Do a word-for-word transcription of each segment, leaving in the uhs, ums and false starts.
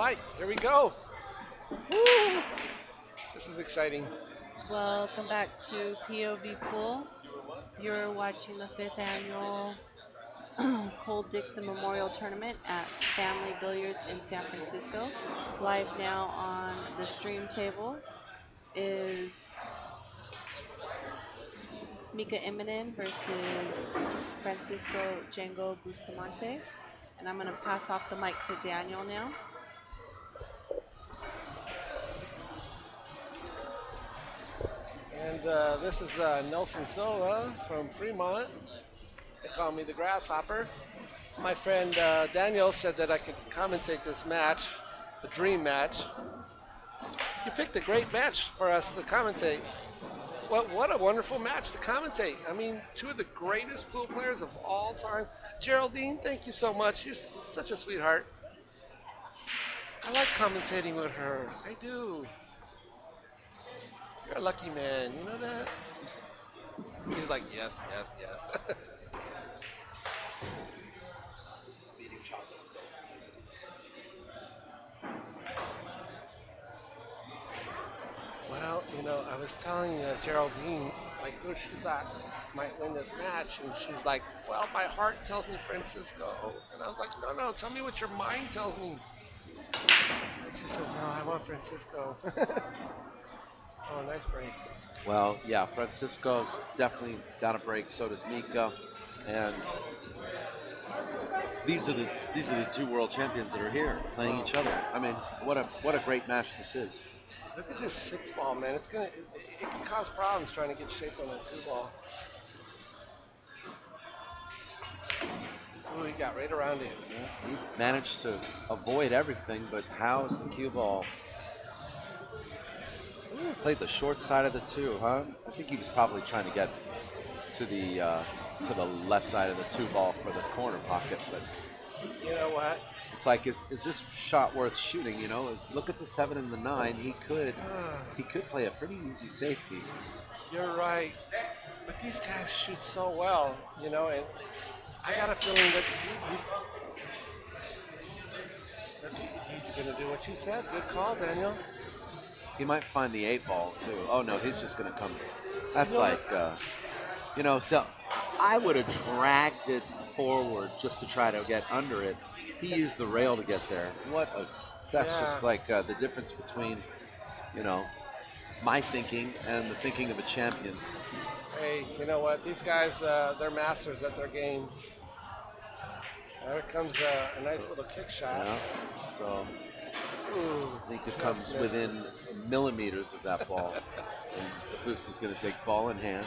light. There we go. Woo. This is exciting. Welcome back to P O V Pool. You're watching the fifth annual Cole Dickson Memorial Tournament at Family Billiards in San Francisco. Live now on the stream table is Mika Immonen versus Francisco Django Bustamante. And I'm gonna pass off the mic to Daniel now. And uh, this is uh, Nelson Silva from Fremont. They call me the Grasshopper. My friend uh, Daniel said that I could commentate this match, the dream match. You picked a great match for us to commentate. What, what a wonderful match to commentate. I mean, two of the greatest pool players of all time. Geraldine, thank you so much. You're such a sweetheart. I like commentating with her. I do. You're a lucky man. You know that? He's like, yes, yes, yes. Well, you know, I was telling uh, Geraldine, like, who she thought might win this match, and she's like, well, my heart tells me Francisco. And I was like, no, no, tell me what your mind tells me. She says, no, I want Francisco. Oh, nice break. Well, yeah, Francisco's definitely down a break, so does Mika. And these are the these are the two world champions that are here playing oh. each other. I mean, what a what a great match this is. Look at this six ball, man. It's gonna it, it can cause problems trying to get shape on that two ball. Oh, he got right around it. He managed to avoid everything, but how's the cue ball? Ooh, played the short side of the two, huh? I think he was probably trying to get to the uh, to the left side of the two ball for the corner pocket, but you know what? It's like, is is this shot worth shooting? You know, is, look at the seven and the nine. He could he could play a pretty easy safety. You're right, but these guys shoot so well, you know, and I got a feeling that he's, he's going to do what you said. Good call, Daniel. He might find the eight ball too. Oh no, he's just gonna come. That's like, uh, you know, so I would have dragged it forward just to try to get under it. He used the rail to get there. What a, that's yeah. just like uh, the difference between, you know, my thinking and the thinking of a champion. Hey, you know what? These guys, uh, they're masters at their game. There comes uh, a nice little kick shot. Yeah, so. Ooh, I think it comes within millimeters of that ball. And Zabuski's going to take ball in hand.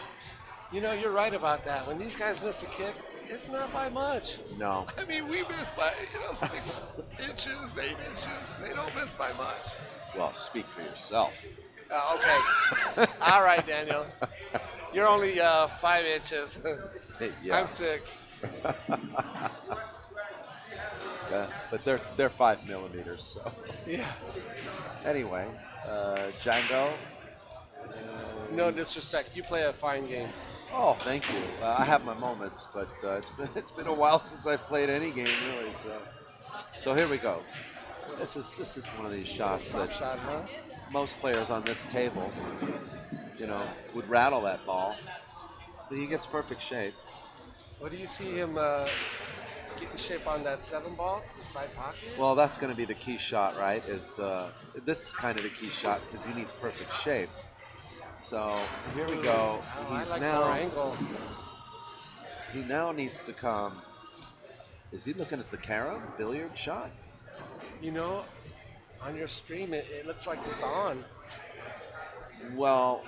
You know, you're right about that. When these guys miss a kick, it's not by much. No. I mean, we miss by, you know, six inches, eight inches. They don't miss by much. Well, speak for yourself. Uh, okay. All right, Daniel. You're only uh, five inches. Yeah. I'm six. Uh, but they're they're five millimeters, so yeah. Anyway, uh, Django. Uh, no disrespect, you play a fine game. Oh, thank you. Uh, I have my moments, but uh, it's been it's been a while since I've played any game, really. So, so here we go. This is this is one of these shots that shot, huh? most players on this table, you know, would rattle that ball. But he gets perfect shape. What do you see him? Uh, Getting shape on that seven ball to the side pocket? Well, that's going to be the key shot, right? Is uh, This is kind of the key shot because he needs perfect shape. So here we go. Oh, He's I like now, more angle. He now needs to come. Is he looking at the carom billiard shot? You know, on your stream, it, it looks like it's on. Well,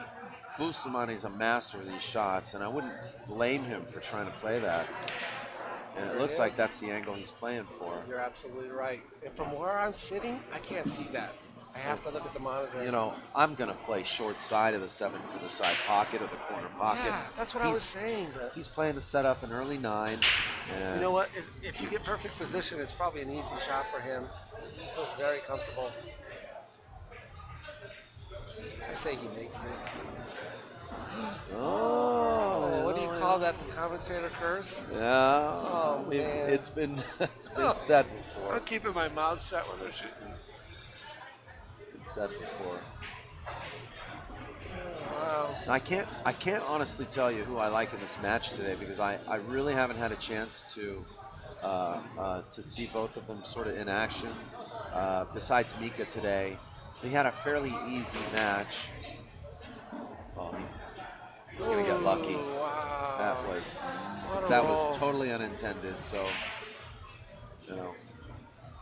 Bustamante's a master of these shots, and I wouldn't blame him for trying to play that. And it looks it like that's the angle he's playing for. You're absolutely right. And from where I'm sitting, I can't see that. I have to look at the monitor. You know, I'm going to play short side of the seven for the side pocket or the corner pocket. Yeah, that's what he's, I was saying. But he's playing to set up an early nine. And you know what? If, if you get perfect position, it's probably an easy shot for him. He feels very comfortable. I say he makes this. Oh, oh what do you call now that the commentator curse? Yeah. Oh, it, man. It's been, it's been oh, said before. I'm keeping my mouth shut when they're shooting. It's been said before. Wow. I can't, I can't honestly tell you who I like in this match today because I, I really haven't had a chance to uh, uh, to see both of them sort of in action. Uh, besides Mika today, we had a fairly easy match. Oh, he's gonna get lucky. Ooh, wow. That was that roll. was totally unintended. So you know,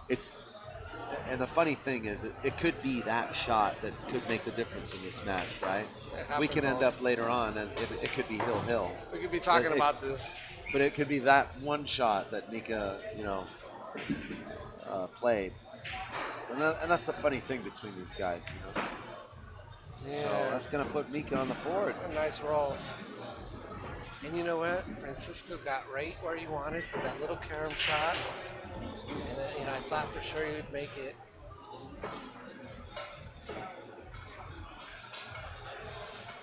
it's. And the funny thing is, it, it could be that shot that could make the difference in this match, right? We can end up later on, and it, it could be hill-hill. We could be talking it, about it, this. But it could be that one shot that Mika, you know, uh, played. And, that, and that's the funny thing between these guys, you know? Yeah. So that's going to put Mika on the board. A nice roll. And you know what? Francisco got right where he wanted for that little carom shot. And then, you know, I thought for sure he would make it.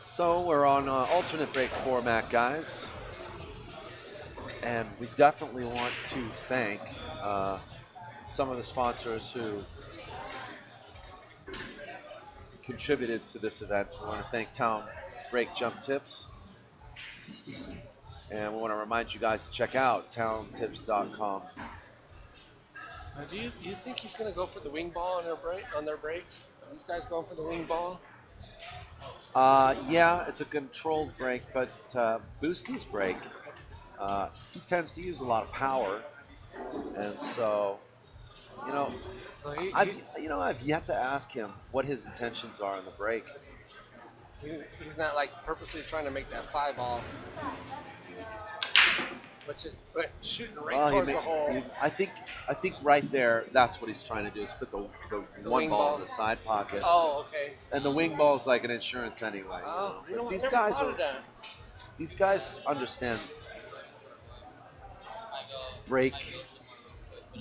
So we're on uh, alternate break format, guys. And we definitely want to thank uh, some of the sponsors who contributed to this event. We want to thank Town Break Jump Tips. And we want to remind you guys to check out Town Tips dot com. Now, do you, do you think he's going to go for the wing ball on their, break, on their breaks? Are these guys going for the wing ball? Uh, yeah, it's a controlled break, but uh, Busty's break, uh, he tends to use a lot of power. And so, you know, so he, I've, he, you know, I've yet to ask him what his intentions are on the break. He, he's not, like, purposely trying to make that five ball. But, just, but shooting right well, towards may, the hole. He, I think I think right there, that's what he's trying to do, is put the, the, the one ball, ball in the side pocket. Oh, okay. And the wing ball is like an insurance anyway. Oh, you know, these guys are, these guys understand break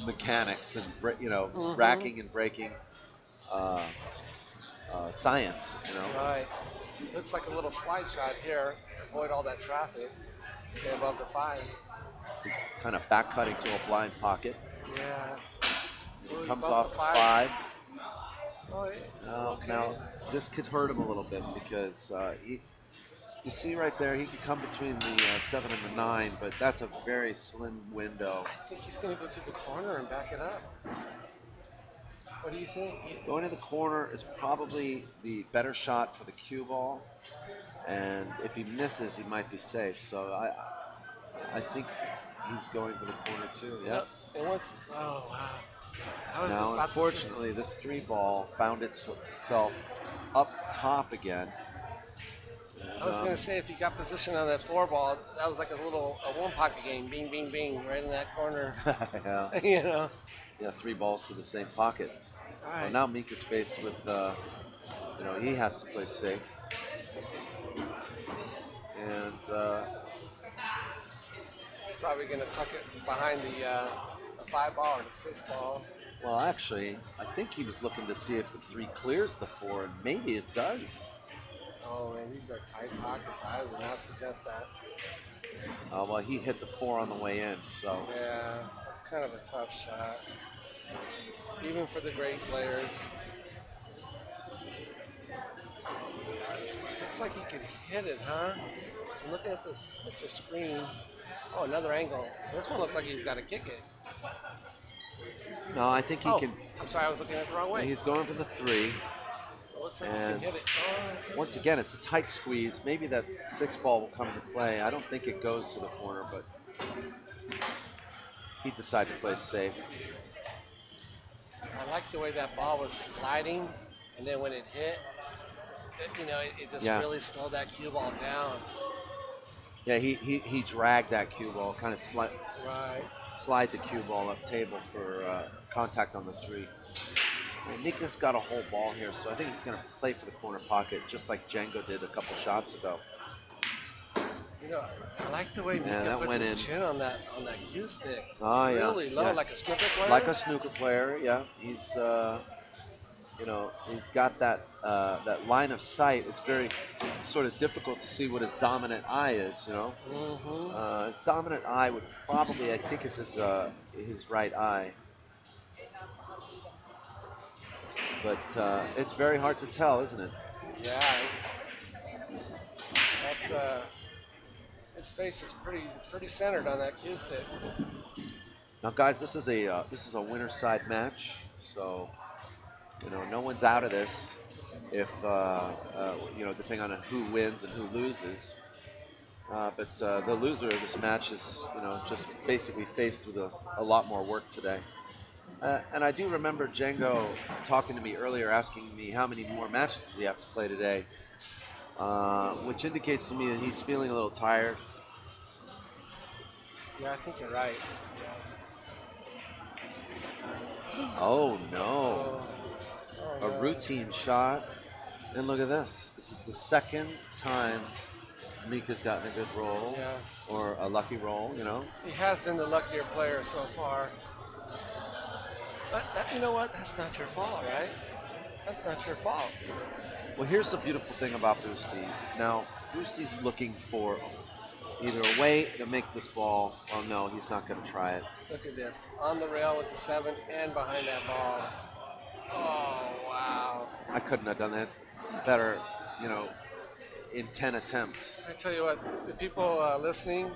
mechanics and you know mm-hmm. racking and breaking uh, uh, science. You know. Right. Looks like a little slide shot here. Avoid all that traffic. Stay above the five. He's kind of back cutting to a blind pocket. Yeah. Ooh, comes off the five. five. Oh, now, okay. now, this could hurt him a little bit because uh, he, you see right there, he could come between the uh, seven and the nine, but that's a very slim window. I think he's going to go to the corner and back it up. What do you think? Going to the corner is probably the better shot for the cue ball. And if he misses, he might be safe. So I I think he's going for the corner, too. Yep. And once, oh, wow. I was now, unfortunately, this three ball found itself up top again. I was um, going to say, if he got position on that four ball, that was like a little a one-pocket game. Bing, bing, bing, right in that corner. Yeah. You know? Yeah, three balls to the same pocket. All right. So now Mika's faced with, uh, you know, he has to play safe. And uh, he's probably going to tuck it behind the, uh, the five ball or the six ball. Well, actually, I think he was looking to see if the three clears the four, and maybe it does. Oh, man, these are tight pockets. I would not suggest that. Uh, well, he hit the four on the way in, so. Yeah, that's kind of a tough shot, even for the great players. Looks like he could hit it, huh? I'm looking at this picture screen. Oh, another angle. This one looks like he's got to kick it. No, I think he oh, can. I'm sorry, I was looking at it the wrong way. He's going for the three. It looks like and he can hit it. Oh, once again, it's a tight squeeze. Maybe that six ball will come into play. I don't think it goes to the corner, but he decided to play safe. I like the way that ball was sliding, and then when it hit, it, you know, it, it just yeah. really slowed that cue ball down. Yeah, he, he, he dragged that cue ball, kind of sli right. slide the cue ball up table for uh, contact on the three. And Mika's got a whole ball here, so I think he's going to play for the corner pocket, just like Django did a couple shots ago. You know, I like the way Mika yeah, puts his in. chin on that on that cue stick. Oh, yeah. Really low, yes. Like a snooker player? Like a snooker player, yeah. He's, uh, you know, he's got that uh, that line of sight. It's very sort of difficult to see what his dominant eye is, you know. Mm-hmm. uh, his dominant eye would probably, I think it's his, uh, his right eye. But uh, it's very hard to tell, isn't it? Yeah, it's, that, uh, his face is pretty pretty centered on that cue stick. Now, guys, this is a uh, this is a winner side match, so you know no one's out of this. If uh, uh, you know, depending on who wins and who loses, uh, but uh, the loser of this match is you know just basically faced with a, a lot more work today. Uh, and I do remember Django talking to me earlier, asking me how many more matches does he have to play today, uh, which indicates to me that he's feeling a little tired. Yeah, I think you're right. Yeah. Oh, no. Oh, a routine shot. And look at this. This is the second time Mika's gotten a good roll, yes, or a lucky roll, you know. He has been the luckier player so far. But that, you know what? That's not your fault, right? That's not your fault. Well, here's the beautiful thing about Busty. Now, Busty's looking for either a way to make this ball. Oh, no, he's not going to try it. Look at this. On the rail with the seven and behind that ball. Oh, wow. I couldn't have done that better, you know, in ten attempts. I tell you what, the people uh, listening,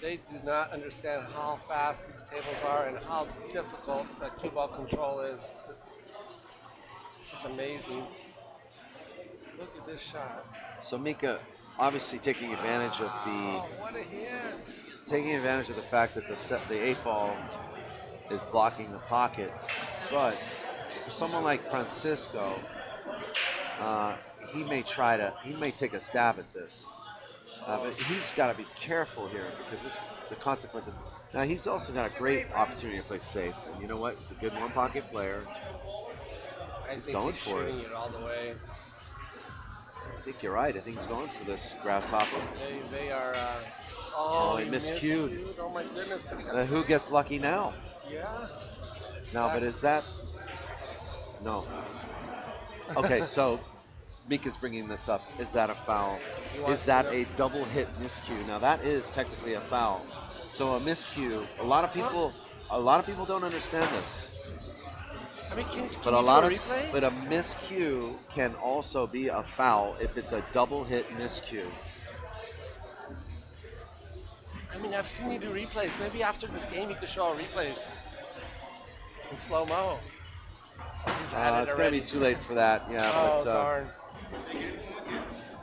they do not understand how fast these tables are and how difficult that cue ball control is. It's just amazing. Look at this shot. So Mika obviously taking advantage of the... Oh, what a hit! Taking advantage of the fact that the, set, the eight ball is blocking the pocket. But for someone like Francisco, uh, he may try to, he may take a stab at this. Uh, but he's got to be careful here because this, the consequences. Now, he's also got a great opportunity to play safe. And you know what? He's a good one-pocket player. I he's think going he's for it. it all the way. I think you're right. I think he's going for this grasshopper. They, they are. Uh, oh, oh, he, he miscued. miscued. Oh my goodness! Uh, who gets lucky now? Yeah. No, that, but is that? No. Okay, so. Mika's bringing this up. Is that a foul? Is that a double hit miscue? Now that is technically a foul. So a miscue. A lot of people, a lot of people don't understand this. I mean, can, can but a lot a of, but a miscue can also be a foul if it's a double hit miscue. I mean, I've seen you do replays. Maybe after this game, you could show a replay in slow mo. Uh, it's gonna be too late for that. Yeah. Oh, but, uh, darn.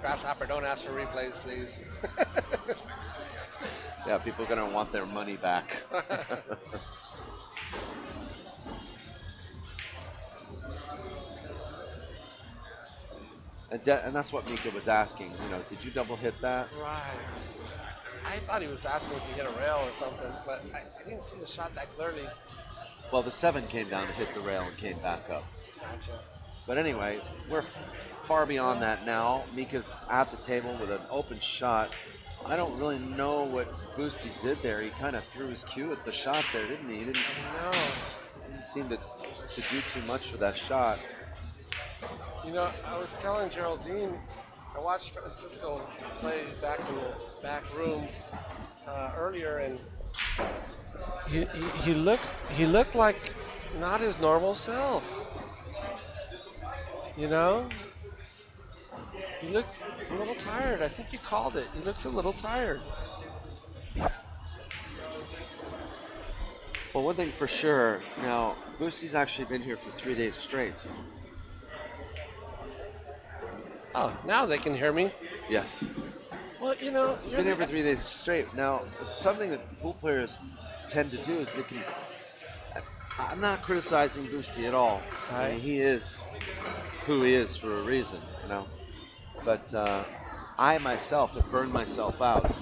Grasshopper, don't ask for replays, please. Yeah, people are going to want their money back. and, de and that's what Mika was asking. You know, did you double hit that? Right. I thought he was asking if you hit a rail or something, but I, I didn't see the shot that clearly. Well, the seven came down and hit the rail and came back up. Gotcha. But anyway, we're far beyond that now. Mika's at the table with an open shot. I don't really know what Busty did there. He kind of threw his cue at the shot there, didn't he? He didn't, no. didn't seem to, to do too much with that shot. You know, I was telling Geraldine, I watched Francisco play back in the back room uh, earlier, and he, he, he, looked, he looked like not his normal self. You know, he looks a little tired. I think you called it. He looks a little tired. Well, one thing for sure, now, Busty's actually been here for three days straight. Oh, now they can hear me? Yes. Well, you know. He's been here for three days straight. Now, something that pool players tend to do is they can, I'm not criticizing Busty at all. I mean, he is who he is for a reason, you know. But uh, I myself have burned myself out,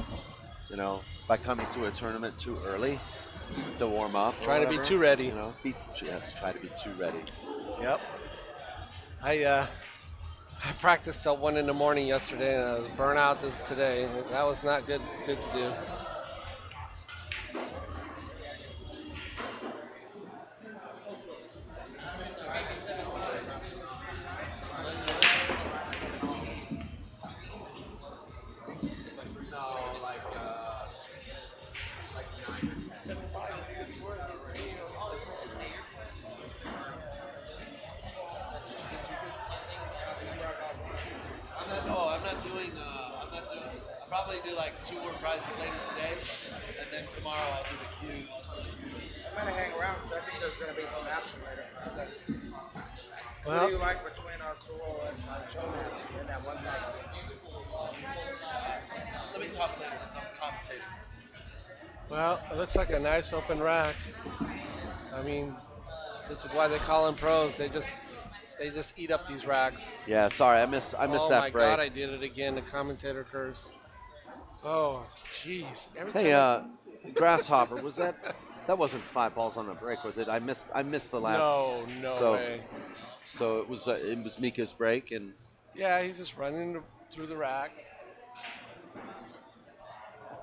you know, by coming to a tournament too early to warm up. Trying to be too ready, you know. Be, yes, try to be too ready. Yep. I uh, I practiced till one in the morning yesterday, and I was burnt out this, today. That was not good. Good to do. probably do like two more prizes later today, and then tomorrow I'll do the cues. I'm gonna hang around because I think there's gonna be some action later. Well, what do you like between our cool and Chono in that one night? Let me talk later because I'm commentating. Well, it looks like a nice open rack. I mean, this is why they call them pros. They just They just eat up these racks. Yeah, sorry, I missed I missed oh that break. Oh my God, I did it again. The commentator curse. Oh, jeez. Hey, uh, Grasshopper, was that that wasn't five balls on the break, was it? I missed I missed the last. No, no so, way. So it was uh, it was Mika's break and. Yeah, he's just running through the rack.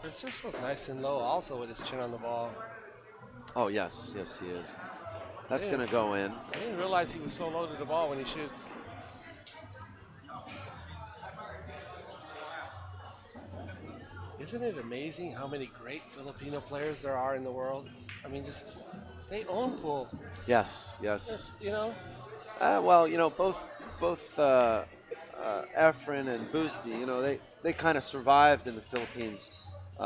Francisco's nice and low, also with his chin on the ball. Oh yes, yes he is. That's going to go in. I didn't realize he was so low to the ball when he shoots. Isn't it amazing how many great Filipino players there are in the world? I mean, just they own pool. Yes, yes. It's, you know. Uh, well, you know, both both uh, uh, Efren and Busti, you know, they they kind of survived in the Philippines, uh,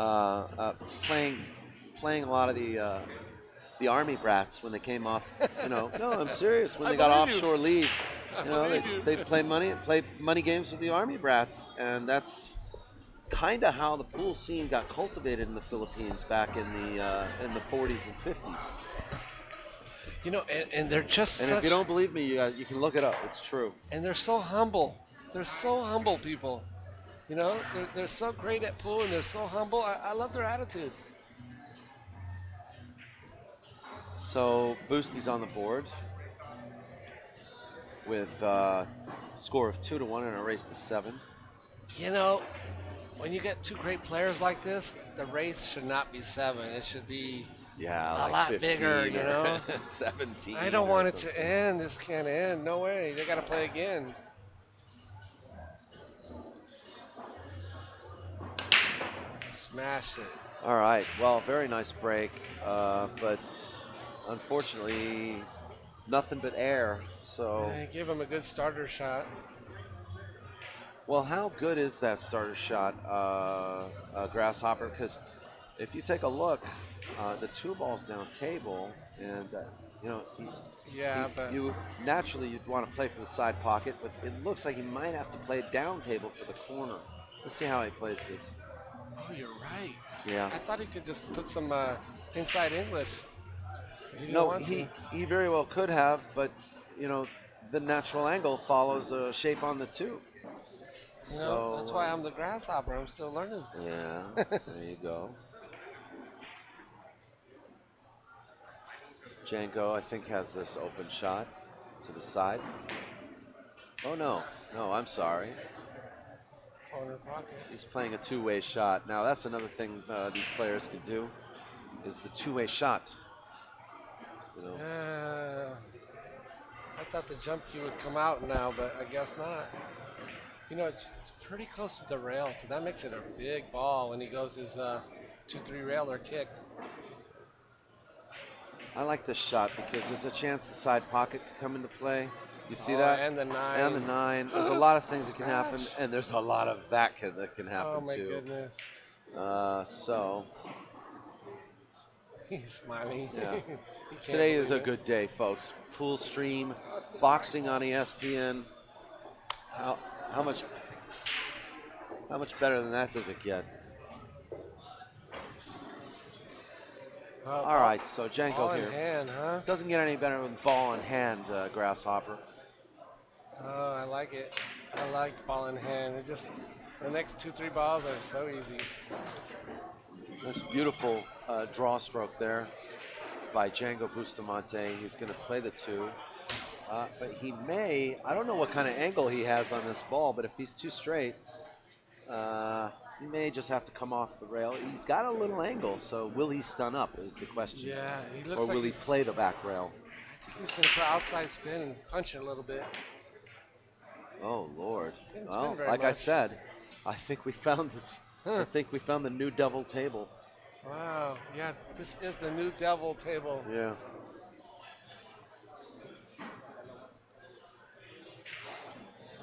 uh, playing playing a lot of the. Uh, The army brats when they came off, you know. No, I'm serious. When they got offshore leave, you know, they they play money play money games with the army brats, and that's kind of how the pool scene got cultivated in the Philippines back in the uh, in the forties and fifties. You know, and, and they're just. And such if you don't believe me, you uh, you can look it up. It's true. And they're so humble. They're so humble people. You know, they're they're so great at pool, and they're so humble. I, I love their attitude. So Busti's on the board with a score of two to one and a race to seven. You know, when you get two great players like this, the race should not be seven. It should be yeah, a like lot bigger, you know. seventeen. I don't want something. It to end. This can't end. No way. They got to play again. Smash it. All right. Well, very nice break, uh, but. Unfortunately, nothing but air, so... Yeah, give him a good starter shot. Well, how good is that starter shot, uh, uh, Grasshopper? Because if you take a look, uh, the two ball's down table, and, uh, you know... He, yeah, he, but... You, naturally, you'd want to play from the side pocket, but it looks like he might have to play down table for the corner. Let's see how he plays this. Oh, you're right. Yeah. I thought he could just put some uh, inside English. He no, he, he very well could have, but, you know, the natural angle follows a shape on the two. You know, so, that's why I'm the Grasshopper. I'm still learning. Yeah, there you go. Django, I think, has this open shot to the side. Oh, no. No, I'm sorry. Corner pocket. He's playing a two-way shot. Now, that's another thing uh, these players can do is the two-way shot. You know. uh, I thought the jump cue would come out now, but I guess not. You know, it's, it's pretty close to the rail, so that makes it a big ball when he goes his uh, two three rail or kick. I like this shot because there's a chance the side pocket could come into play. You see oh, that? And the nine. And the nine. There's a lot of things that can happen, and there's a lot of that can, that can happen, too. Oh, my too. goodness. Uh, so... He's smiling. Yeah. Today is a good day, folks. Pool stream, boxing on E S P N. How how much how much better than that does it get? Uh, All right, so Django ball here in hand, huh? Doesn't get any better than ball in hand, uh, Grasshopper. Oh, I like it. I like ball in hand. It just the next two three balls are so easy. This beautiful uh, draw stroke there by Django Bustamante. He's going to play the two. Uh, but he may, I don't know what kind of angle he has on this ball, but if he's too straight, uh, he may just have to come off the rail. He's got a little angle, so will he stun up is the question. Yeah, he looks Or will like he play the back rail? I think he's going to put outside spin and punch it a little bit. Oh, Lord. Didn't well, spin very like much. I said, I think we found this. Huh. I think we found the new devil table. Wow, yeah, this is the new devil table. Yeah.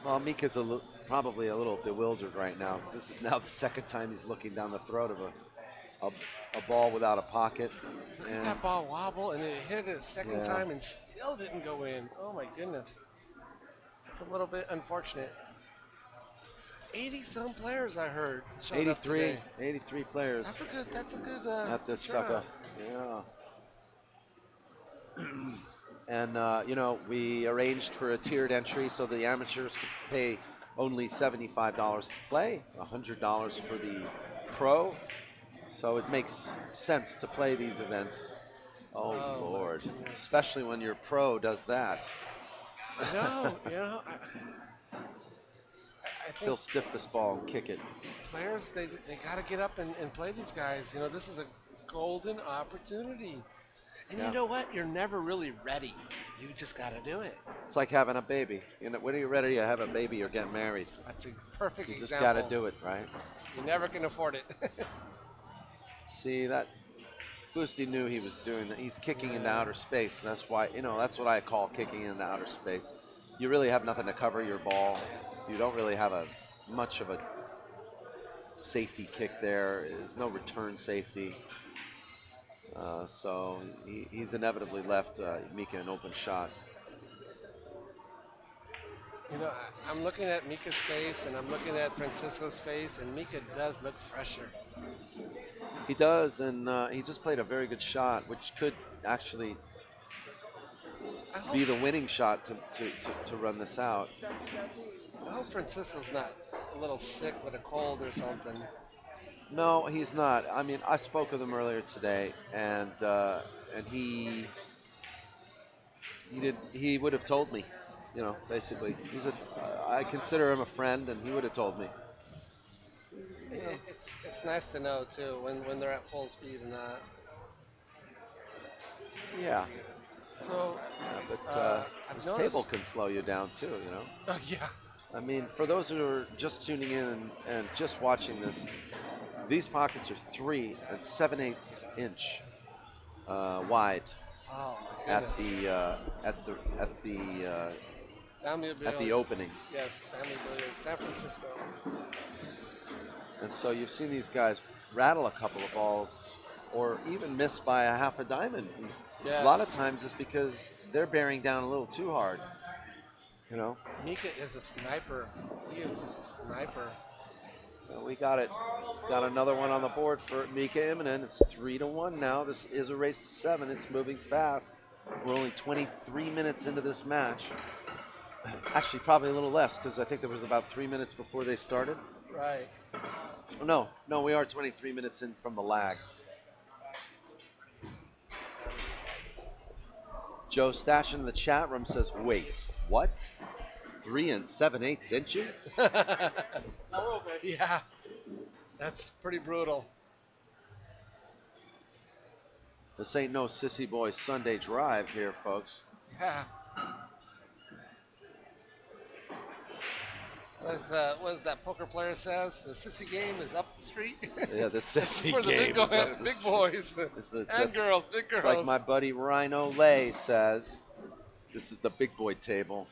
Well, Mika's a probably a little bewildered right now because this is now the second time he's looking down the throat of a, a, a ball without a pocket. Look at that ball wobble, and it hit it a second yeah. time and still didn't go in. Oh, my goodness. It's a little bit unfortunate. eighty-some players, I heard. eighty-three, eighty-three players. That's a good. That's a good. Uh, At this sucker. Yeah. And uh, you know, we arranged for a tiered entry so the amateurs could pay only seventy-five dollars to play, one hundred dollars for the pro. So it makes sense to play these events. Oh, oh Lord! Especially when your pro does that. No, you know. I He'll stiff this ball and kick it. Players, they, they got to get up and, and play these guys. You know, this is a golden opportunity. And yeah. you know what? You're never really ready. You just got to do it. It's like having a baby. You know, when are you ready to have a baby that's or get a, married? That's a perfect you example. You just got to do it, right? You never can afford it. See, that Busty knew he was doing that. He's kicking yeah. into outer space. And that's why, you know, that's what I call kicking into outer space. You really have nothing to cover your ball. You don't really have a much of a safety kick there. There's no return safety. Uh, so he, he's inevitably left uh, Mika an open shot. You know, I, I'm looking at Mika's face, and I'm looking at Francisco's face, and Mika does look fresher. He does, and uh, he just played a very good shot, which could actually be the winning shot to, to, to, to run this out. I hope Francisco's not a little sick with a cold or something. No, he's not. I mean, I spoke with him earlier today, and uh, and he he did he would have told me, you know, basically. He's a I consider him a friend, and he would have told me. It, it's it's nice to know too when when they're at full speed and not. Yeah. So. Yeah, but uh, uh, this table can slow you down too, you know. Oh uh, yeah. I mean, for those who are just tuning in and, and just watching this, these pockets are three and seven-eighths inch uh, wide oh, at the uh, at the at the uh, at Billiard. the opening. Yes, Family Billiards, San Francisco. And so you've seen these guys rattle a couple of balls, or even miss by a half a diamond. Yes. A lot of times it's because they're bearing down a little too hard. You know, Mika is a sniper. He is just a sniper. Well, we got it. Got another one on the board for Mika Immonen. It's three to one now. This is a race to seven. It's moving fast. We're only twenty-three minutes into this match. Actually, probably a little less because I think there was about three minutes before they started. Right. Oh, no, no, we are twenty-three minutes in from the lag. Joe Stashin in the chat room says, "Wait, what? Three and seven-eighths inches?" Yeah, that's pretty brutal. This ain't no sissy boy Sunday drive here, folks. Yeah. As, uh, what is that poker player says? The sissy game is up the street. Yeah, the sissy game. For the big, go is up the big boys is it, and girls, big girls. It's like my buddy Rhino Lay says, this is the big boy table.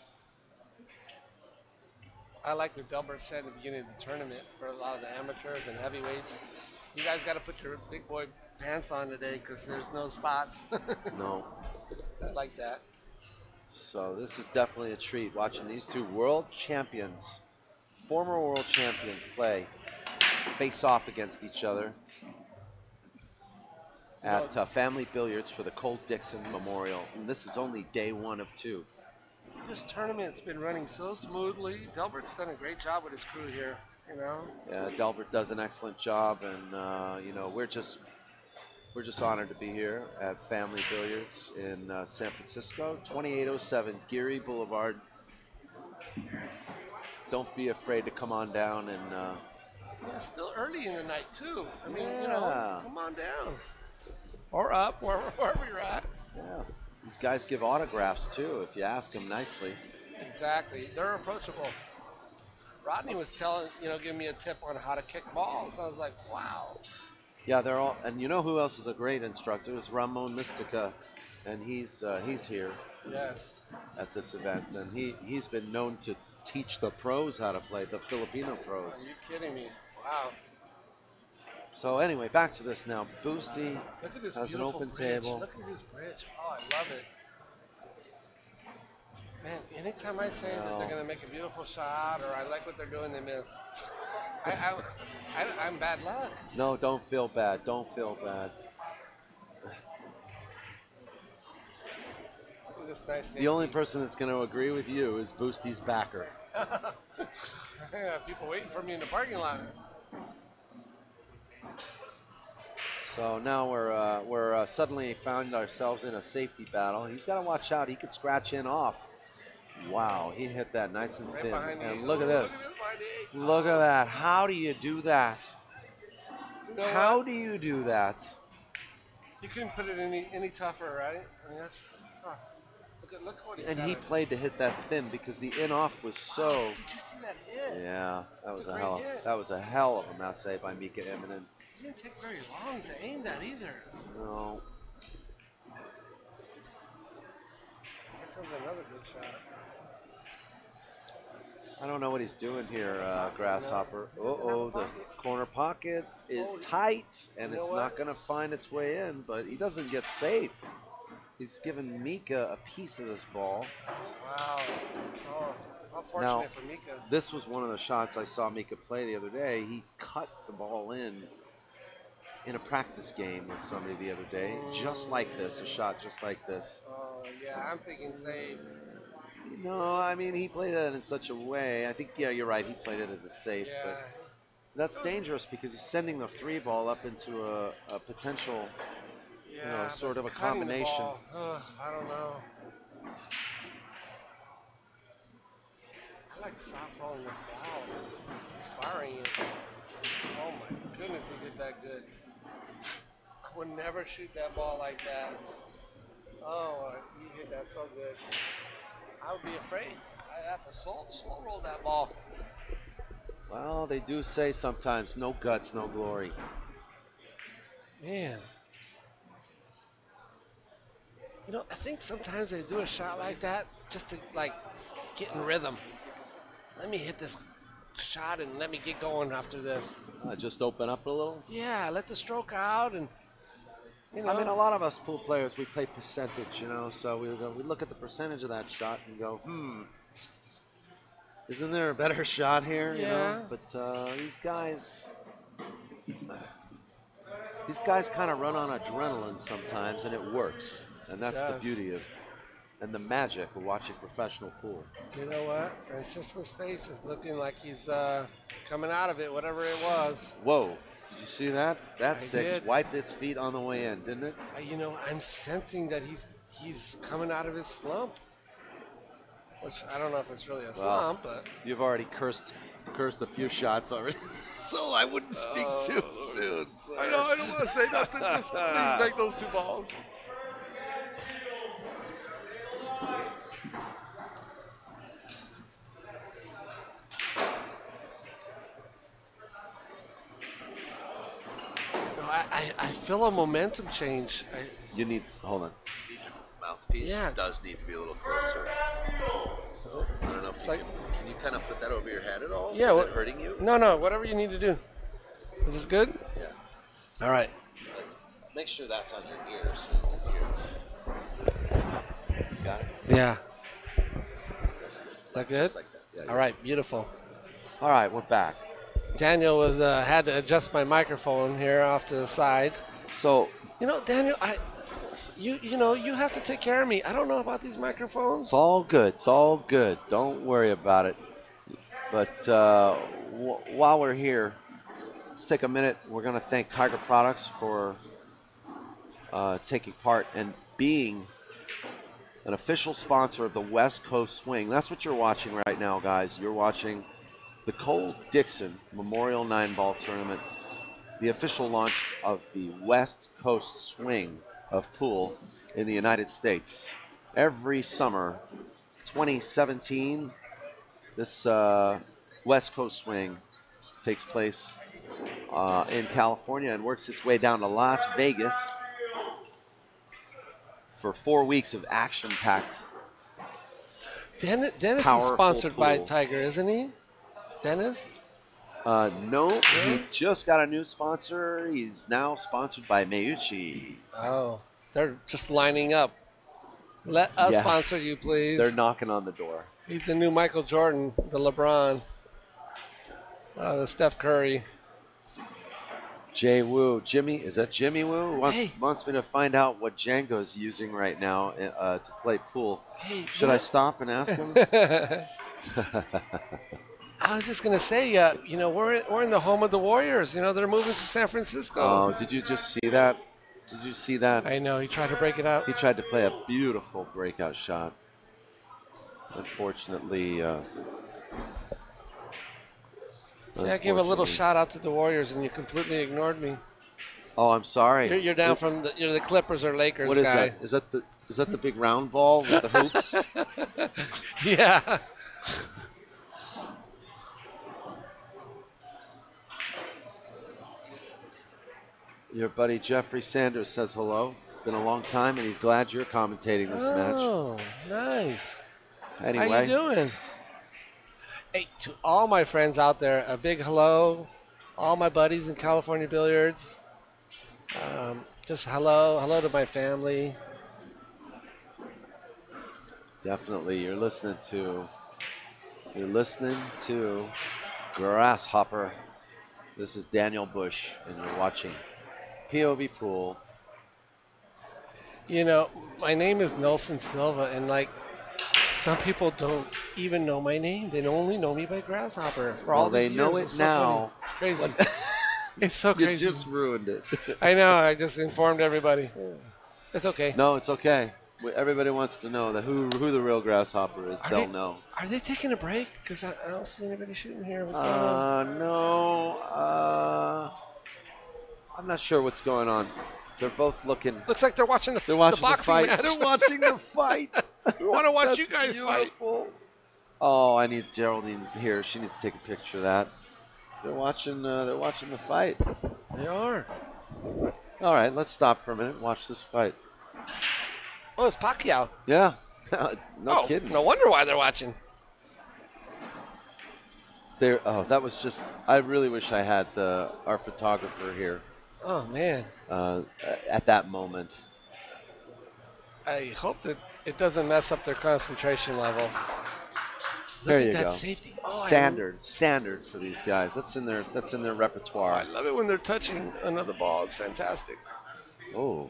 I like what Delbert said at the beginning of the tournament for a lot of the amateurs and heavyweights. You guys got to put your big boy pants on today because there's no spots. No. I like that. So this is definitely a treat watching these two world champions. Former world champions play, face off against each other at uh, Family Billiards for the Cole Dickson Memorial. And this is only day one of two. This tournament's been running so smoothly. Delbert's done a great job with his crew here, you know? Yeah, Delbert does an excellent job, and, uh, you know, we're just, we're just honored to be here at Family Billiards in uh, San Francisco, twenty-eight oh seven Geary Boulevard. Don't be afraid to come on down and. Uh, yeah, it's still early in the night too. I mean, yeah. you know, come on down, or up, where wherever you're at. Yeah, these guys give autographs too if you ask them nicely. Exactly, they're approachable. Rodney was telling, you know, giving me a tip on how to kick balls. I was like, wow. Yeah, they're all, and you know who else is a great instructor? It was Ramon Mystica, and he's uh, he's here. yes, at this event, and he he's been known to teach the pros how to play, the Filipino pros. Are you kidding me? Wow. So anyway, back to this now. Busty Look at this has an open bridge. table. Look at this bridge. Oh, I love it. Man, anytime I say no. that they're going to make a beautiful shot or I like what they're doing, they miss. I, I, I, I'm bad luck. No, don't feel bad. Don't feel bad. Look at this nice the only person that's going to agree with you is Busty's backer. Yeah, people waiting for me in the parking lot. So now we're uh, we're uh, suddenly found ourselves in a safety battle. He's got to watch out. He could scratch in off. Wow, he hit that nice and right thin. And look at this. Look at that. How do you do that? You know How what? do you do that? You couldn't put it any any tougher, right? I mean, that's. Huh. Look at look what he's. And he it. played to hit that thin because the in off was so. Wow, did you see that hit? Yeah, that that's was a, a hell. Hit. That was a hell of a masse by Mika Immonen. It didn't take very long to aim that either. No. Here comes another good shot. I don't know what he's doing here, uh, Grasshopper. Uh-oh, the corner pocket is tight, and it's not going to find its way in, but he doesn't get safe. He's given Mika a piece of this ball. Wow. Oh. Now, for Mika. This was one of the shots I saw Mika play the other day. He cut the ball in in a practice game with somebody the other day, oh. just like this, a shot just like this. Oh, yeah, I'm thinking save. No, I mean, he played that in such a way. I think, yeah, you're right, he played it as a save. Yeah. But that's dangerous because he's sending the three ball up into a, a potential, yeah, you know, sort of a combination. Ugh, I don't know. I like soft rolling this ball. He's, he's firing it. Oh my goodness, he did that good. I would never shoot that ball like that. Oh, he hit that so good. I would be afraid. I'd have to slow, slow roll that ball. Well, they do say sometimes, no guts, no glory. Man. You know, I think sometimes they do a shot like that just to, like, get in rhythm. Let me hit this shot and let me get going after this. Uh, just open up a little? Yeah, let the stroke out and, you know. I mean, a lot of us pool players, we play percentage, you know, so we, go, we look at the percentage of that shot and go, hmm, isn't there a better shot here, yeah. you know? But uh, these guys, these guys kind of run on adrenaline sometimes and it works. And that's the beauty of and the magic of watching professional pool. You know what? Francisco's face is looking like he's uh, coming out of it, whatever it was. Whoa, did you see that? That I six did. wiped its feet on the way in, didn't it? Uh, you know, I'm sensing that he's he's coming out of his slump, which I don't know if it's really a well, slump, but. You've already cursed cursed a few shots already, so I wouldn't speak oh, too Lord. soon, sir. I know, I don't want to say nothing, just please make those two balls. I, I feel a momentum change. I, you need, hold on. Your mouthpiece yeah. does need to be a little closer. So, I don't know if it's you like, can, can you kind of put that over your head at all? Yeah. Is well, it hurting you? No, no, whatever you need to do. Is this good? Yeah. All right. But make sure that's on your ears. Here. Got it? Yeah. That's good. Is that good? Just like that. Yeah, all yeah. right, beautiful. All right, we're back. Daniel was uh, had to adjust my microphone here off to the side. So you know, Daniel, I, you you know, you have to take care of me. I don't know about these microphones. It's all good. It's all good. Don't worry about it. But uh, w while we're here, let's take a minute. We're going to thank Tiger Products for uh, taking part and being an official sponsor of the West Coast Swing. That's what you're watching right now, guys. You're watching the Cole Dickson Memorial nine ball Tournament, the official launch of the West Coast Swing of pool in the United States. Every summer, twenty seventeen, this uh, West Coast Swing takes place uh, in California and works its way down to Las Vegas for four weeks of action-packed Dennis, Dennis is sponsored pool. by Tiger, isn't he? Dennis? Uh, no, he just got a new sponsor. He's now sponsored by Meucci. Oh, they're just lining up. Let us yeah. sponsor you, please. They're knocking on the door. He's the new Michael Jordan, the LeBron, uh, the Steph Curry. Jay Wu, Jimmy, is that Jimmy Wu? Wants, hey. wants me to find out what Django's using right now uh, to play pool. Hey, Should what? I stop and ask him? I was just going to say, uh, you know, we're, we're in the home of the Warriors. You know, they're moving to San Francisco. Oh, did you just see that? Did you see that? I know. He tried to break it up. He tried to play a beautiful breakout shot. Unfortunately... Uh, See, I gave a little shout out to the Warriors, and you completely ignored me. Oh, I'm sorry. You're, you're down what, from the, you're the Clippers or Lakers guy. What is guy. that? Is that the is that the big round ball with the hoops? Yeah. Your buddy Jeffrey Sanders says hello. It's been a long time, and he's glad you're commentating this oh, match. Oh, nice. Anyway, how you doing? Hey, to all my friends out there, a big hello. All my buddies in California Billiards. Um, just hello. Hello to my family. Definitely. You're listening to, you're listening to Grasshopper. This is Daniel Busch, and you're watching P O V Pool. You know, my name is Nelson Silva, and like, some people don't even know my name. They only know me by Grasshopper. For all well, these they years, know it it's so now. Funny. It's crazy. It's so crazy. You just ruined it. I know. I just informed everybody. Yeah. It's okay. No, it's okay. Everybody wants to know that who who the real Grasshopper is. Are They'll they, know. Are they taking a break? Because I, I don't see anybody shooting here. What's going uh, on? No. Uh, I'm not sure what's going on. They're both looking. Looks like they're watching the, they're watching the boxing the fight. Match. They're watching the fight. We want to watch That's you guys beautiful. fight. Oh, I need Geraldine here. She needs to take a picture of that. They're watching. Uh, they're watching the fight. They are. All right, let's stop for a minute and watch this fight. Oh, it's Pacquiao. Yeah. no oh, kidding. No wonder why they're watching. There. Oh, that was just. I really wish I had the our photographer here. Oh man. Uh, at that moment. I hope that it doesn't mess up their concentration level. Look there at you that go. Safety. Oh, standard, standard for these guys. That's in their that's in their repertoire. I love it when they're touching another ball. It's fantastic. Oh.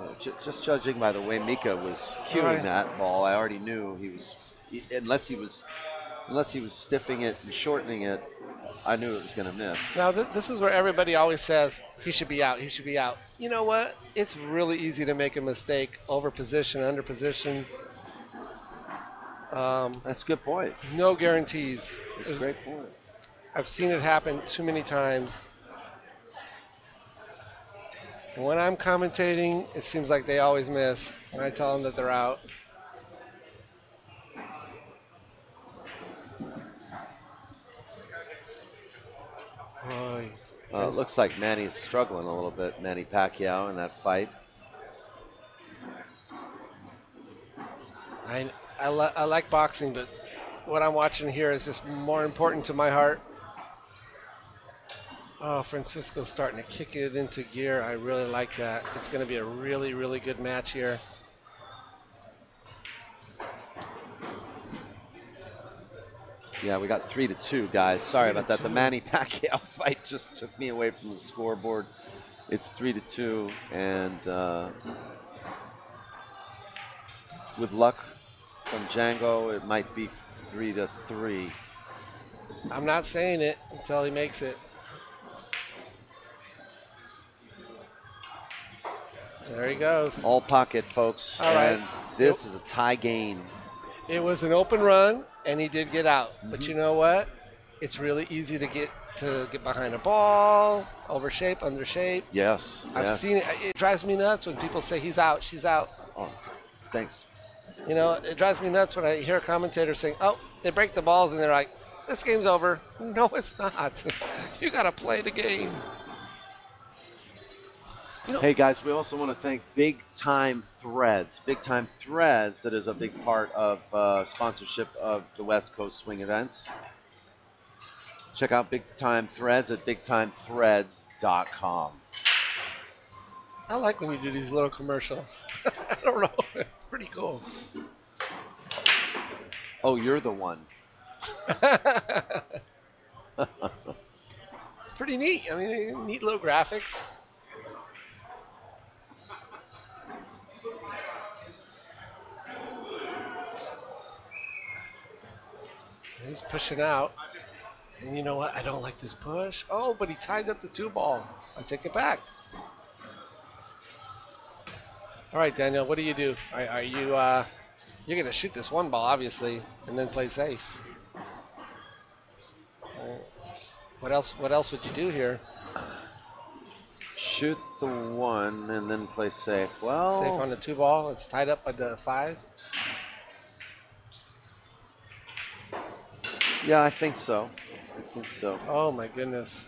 No, ju just judging by the way Mika was cueing right. that ball, I already knew he was he, unless he was unless he was stiffing it and shortening it. I knew it was going to miss. Now, th this is where everybody always says, he should be out, he should be out. You know what? It's really easy to make a mistake over position, under position. Um, That's a good point. No guarantees. That's There's, a great point. I've seen it happen too many times. And when I'm commentating, it seems like they always miss when I tell them that they're out. Uh, it looks like Manny's struggling a little bit, Manny Pacquiao in that fight. I, I, li I like boxing, but what I'm watching here is just more important to my heart. Oh, Francisco's starting to kick it into gear. I really like that. It's going to be a really, really good match here. Yeah, we got three to two, guys. Sorry about that. Two. The Manny Pacquiao fight just took me away from the scoreboard. It's three to two, and uh, with luck from Django, it might be three to three. I'm not saying it until he makes it. There he goes. All pocket, folks. All right. And this nope. is a tie game. It was an open run. And he did get out. Mm-hmm. But you know what? It's really easy to get to get behind a ball, over shape, under shape. Yes. I've yes. seen it. It drives me nuts when people say he's out, she's out. Oh, thanks. You know, it drives me nuts when I hear commentators saying, oh, they break the balls, and they're like, this game's over. No, it's not. You got to play the game. You know, hey guys, we also want to thank Big Time Threads. Big Time Threads, that is a big part of uh, sponsorship of the West Coast Swing events. Check out Big Time Threads at Big Time Threads dot com. I like when we do these little commercials. I don't know. It's pretty cool. Oh, you're the one. It's pretty neat. I mean, neat little graphics. He's pushing out. And you know what? I don't like this push. Oh, but he tied up the two ball. I take it back. All right, Daniel, what do you do? Are, are you uh, you're going to shoot this one ball, obviously, and then play safe. Uh, what else What else would you do here? Shoot the one and then play safe. Well, safe on the two ball. It's tied up by the five. Yeah, I think so. I think so. Oh, my goodness.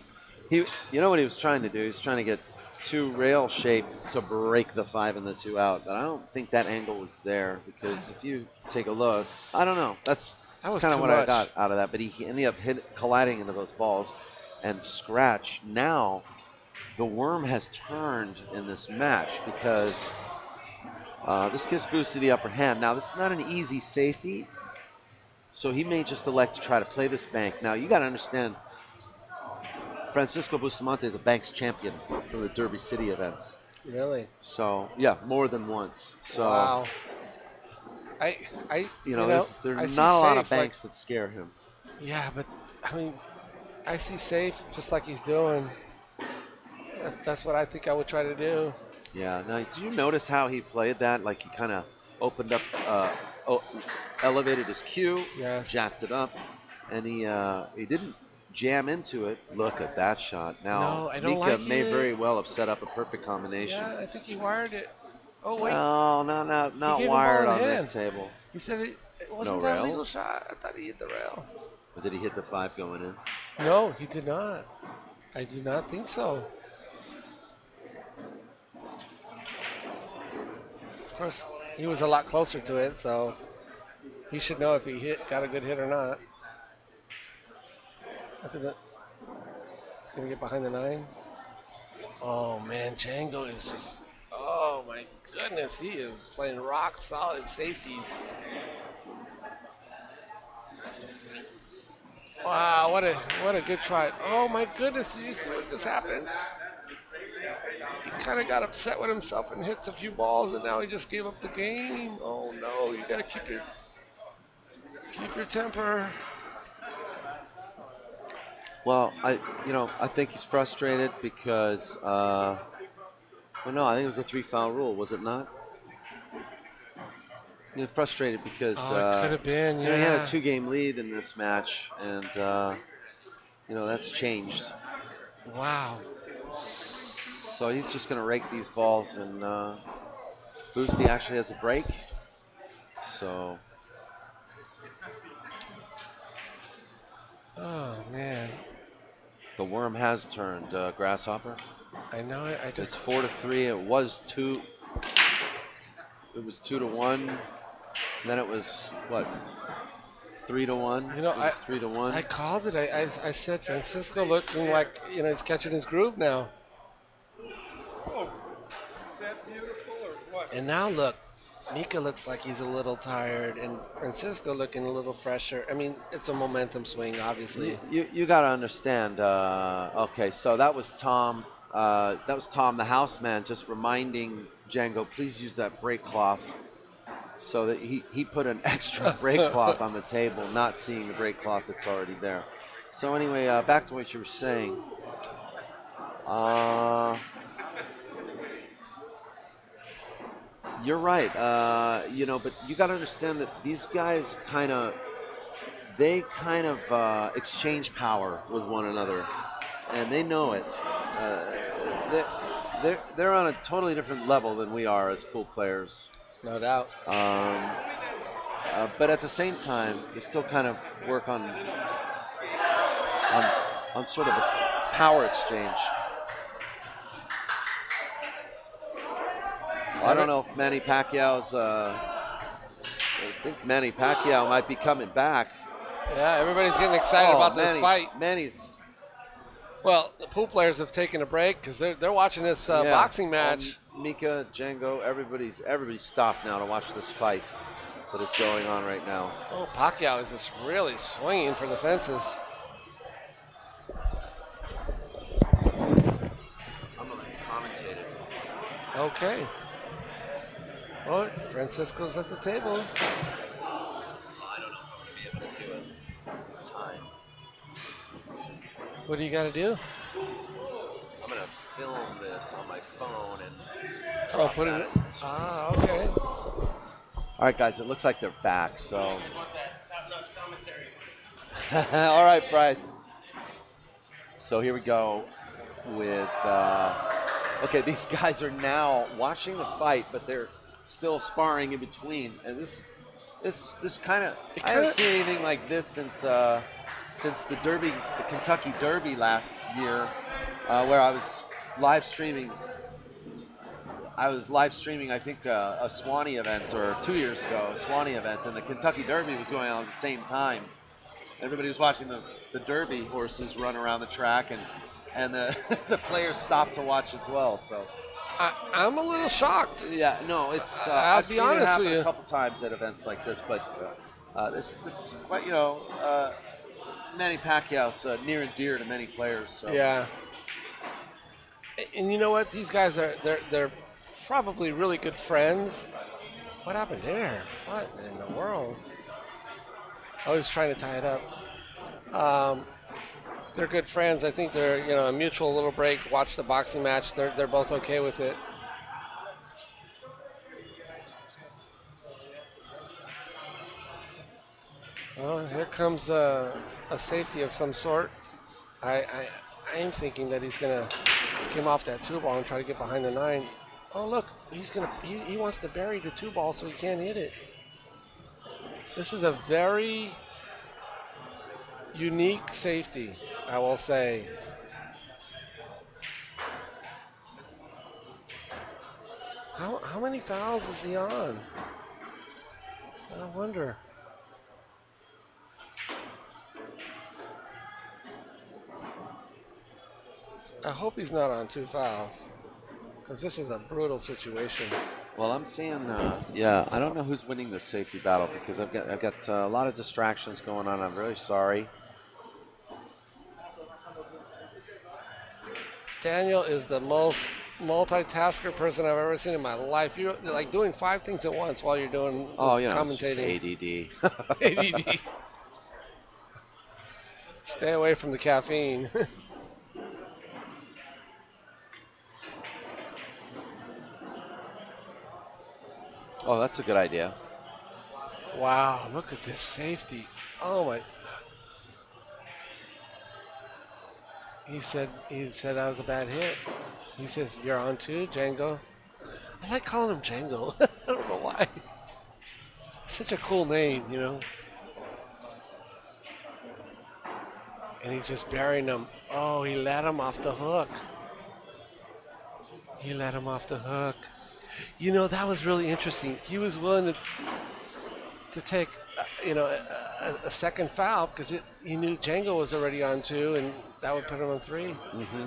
He, you know what he was trying to do? He was trying to get two rail shape to break the five and the two out. But I don't think that angle was there because if you take a look, I don't know. That's, that that's kind of what much. I got out of that. But he ended up hit, colliding into those balls and scratch. Now the worm has turned in this match because uh, this gives Boost to the upper hand. Now, this is not an easy safety. So he may just elect to try to play this bank. Now, you got to understand, Francisco Bustamante is a banks champion for the Derby City events. Really? So, yeah, more than once. So, wow. I, I, you know, you know there's not a lot of banks like, that scare him. Yeah, but, I mean, I see safe just like he's doing. That's what I think I would try to do. Yeah. Now, do you notice how he played that? Like, he kind of opened up uh, – Oh, elevated his cue, yes. Jacked it up, and he uh, he didn't jam into it. Look at that shot. Now, no, Mika like may it. very well have set up a perfect combination. Yeah, I think he wired it. Oh, wait. No, no, no, not wired on hand. This table. He said it, it wasn't no that rail? legal shot. I thought he hit the rail. But did he hit the five going in? No, he did not. I do not think so. Of course. He was a lot closer to it, so he should know if he hit, got a good hit or not. Look at that. He's going to get behind the nine. Oh, man, Django is just, oh, my goodness. He is playing rock-solid safeties. Wow, what a what a good try. Oh, my goodness. Did you see what just happened? He kind of got upset with himself and hits a few balls, and now he just gave up the game. Oh no! You gotta keep your keep your temper. Well, I you know I think he's frustrated because uh, well no I think it was a three foul rule, was it not? He's frustrated because oh, it uh, could have been. Yeah, you know, he had a two game lead in this match, and uh, you know that's changed. Wow. So he's just going to rake these balls, and uh, Busty actually has a break. So. Oh, man. The worm has turned, uh, Grasshopper. I know it. I just. It's four to three. It was two. It was two to one. Then it was, what, three to one? You know, it was I, three to one. I called it. I, I, I said Francisco looking like, you know, he's catching his groove now. And now look, Mika looks like he's a little tired, and Francisco looking a little fresher. I mean, it's a momentum swing, obviously. You you gotta understand. Uh, okay, so that was Taom. Uh, that was Taom, the house man, just reminding Django, please use that brake cloth, so that he he put an extra brake cloth on the table, not seeing the brake cloth that's already there. So anyway, uh, back to what you were saying. Uh. You're right, uh, you know, but you got to understand that these guys kind of, they kind of uh, exchange power with one another, and they know it. Uh, they're, they're, they're on a totally different level than we are as pool players. No doubt. Um, uh, but at the same time, they still kind of work on, on, on sort of a power exchange. I don't know if Manny Pacquiao's, uh, I think Manny Pacquiao might be coming back. Yeah, everybody's getting excited oh, about Manny, this fight. Manny's. Well, the pool players have taken a break because they're, they're watching this uh, yeah. boxing match. Um, Mika, Django, everybody's, everybody's stopped now to watch this fight that is going on right now. Oh, Pacquiao is just really swinging for the fences. I'm going to commentate it. Okay. Well, Francisco's at the table. I don't know if I'm going to be able to do it in time. What do you got to do? I'm going to film this on my phone and drop oh, put it in. Ah, okay. All right, guys, it looks like they're back, so. All right, Bryce. So here we go with, uh, okay, these guys are now watching the fight, but they're still sparring in between. And this this, this kind of, I haven't seen anything like this since, uh, since the Derby, the Kentucky Derby last year, uh, where I was live streaming. I was live streaming, I think, uh, a Swanee event, or two years ago, a Swanee event, and the Kentucky Derby was going on at the same time. Everybody was watching the, the Derby horses run around the track, and, and the, the players stopped to watch as well, so. I, I'm a little shocked. Yeah, no, it's, uh, I'll I've be seen honest it happen with you. a couple times at events like this, but uh, this, this is quite, you know, uh, Manny Pacquiao's uh, near and dear to many players. So. Yeah. And you know what? These guys are they're they're probably really good friends. What happened there? What in the world? I was trying to tie it up. Um, they're good friends. I think they're you know a mutual little break. Watch the boxing match. They're they're both okay with it. Well, here comes a, a safety of some sort. I, I, I'm thinking that he's gonna skim off that two ball and try to get behind the nine. Oh look, he's gonna he, he wants to bury the two ball so he can't hit it. This is a very unique safety, I will say. How how many fouls is he on? I wonder. I hope he's not on two fouls, because this is a brutal situation. Well, I'm seeing, uh, yeah, I don't know who's winning this safety battle, because I've got I've got uh, a lot of distractions going on. I'm really sorry. Daniel is the most multitasker person I've ever seen in my life. You're like doing five things at once while you're doing this oh, you know, commentating. It's just A D D. A D D. Stay away from the caffeine. Oh, that's a good idea. Wow, look at this safety. Oh my. He said he said that was a bad hit. He says, "You're on two, Django." I like calling him Django. I don't know why. It's such a cool name, you know. And he's just burying him. Oh, he let him off the hook. He let him off the hook. You know, that was really interesting. He was willing to to take, uh, you know, a, a, a second foul because it, he knew Django was already on two, and that would put him on three. Mm-hmm.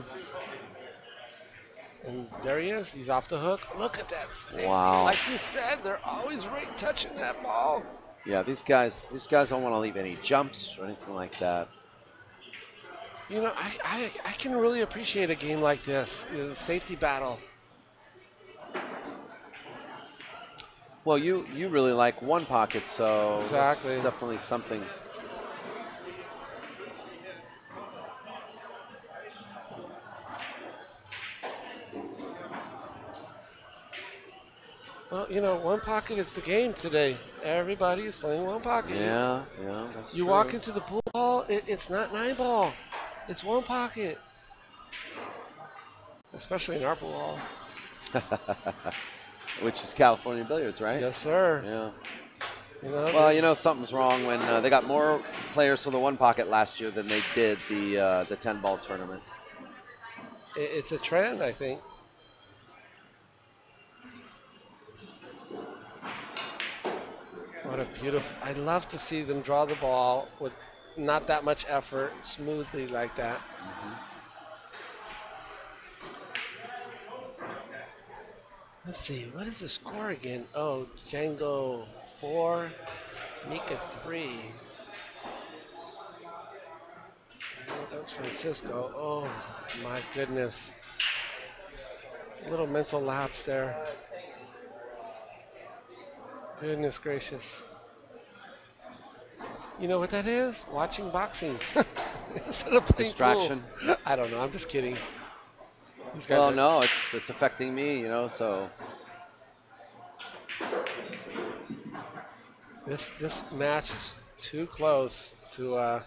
And there he is. He's off the hook. Look at that snake. Wow. Like you said, they're always right touching that ball. Yeah, these guys, these guys don't want to leave any jumps or anything like that. You know, I, I, I can really appreciate a game like this, you know, the safety battle. Well, you, you really like one pocket, so exactly. That's definitely something. Well, you know, one pocket is the game today. Everybody is playing one pocket. Yeah, yeah, that's true. You walk into the pool hall, it, it's not nine ball. It's one pocket. Especially in our pool hall. Which is California Billiards, right? Yes, sir. Yeah. You know, well, you know something's wrong when uh, they got more players for the one pocket last year than they did the uh, the ten ball tournament. It's a trend, I think. What a beautiful, I love to see them draw the ball with not that much effort, smoothly like that. Mm-hmm. Let's see, what is the score again? Oh, Django four, Mika three. Oh, that's Francisco. Oh my goodness. A little mental lapse there. Goodness gracious. You know what that is? Watching boxing. Instead of playing distraction. Pool. I don't know. I'm just kidding. These guys well, no, it's it's affecting me, you know. So this this match is too close to uh,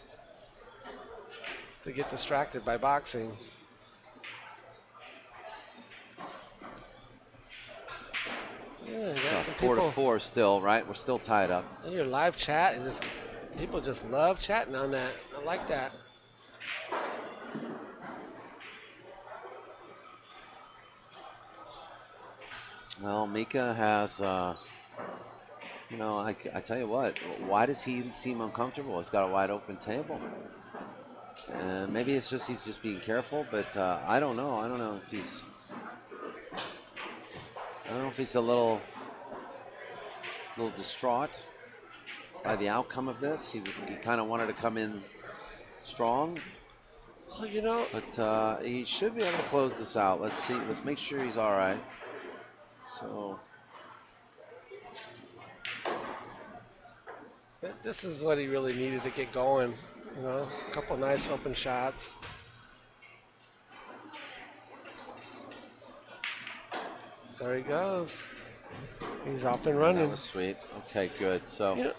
to get distracted by boxing. Yeah, you got no, some four people. to four still, right? We're still tied up. And your live chat and just. People just love chatting on that. I like that. Well, Mika has, uh, you know, I, I tell you what, why does he seem uncomfortable? He's got a wide open table. Uh, maybe it's just he's just being careful, but uh, I don't know. I don't know if he's, I don't know if he's a little, little distraught by the outcome of this. He, he kind of wanted to come in strong. Well, you know. But uh, he should be able to close this out. Let's see. Let's make sure he's all right. So. This is what he really needed to get going. You know, a couple of nice open shots. There he goes. He's off and running. That was sweet. Okay, good. So. You know,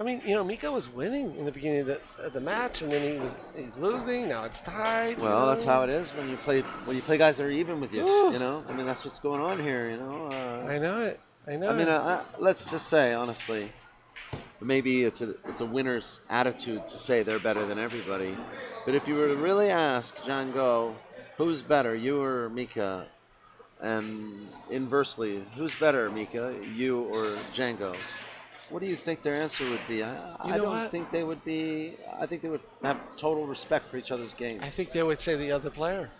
I mean, you know, Mika was winning in the beginning of the, of the match, and then he was he's losing. Now it's tied. Well, you know? That's how it is when you play when you play guys that are even with you. Ooh. You know, I mean, that's what's going on here. You know. Uh, I know it. I know. I mean, it. Uh, let's just say honestly, maybe it's a it's a winner's attitude to say they're better than everybody, but if you were to really ask Django, who's better, you or Mika, and inversely, who's better, Mika, you or Django? What do you think their answer would be? I, I don't what? think they would be. I think they would have total respect for each other's game. I think they would say the other player,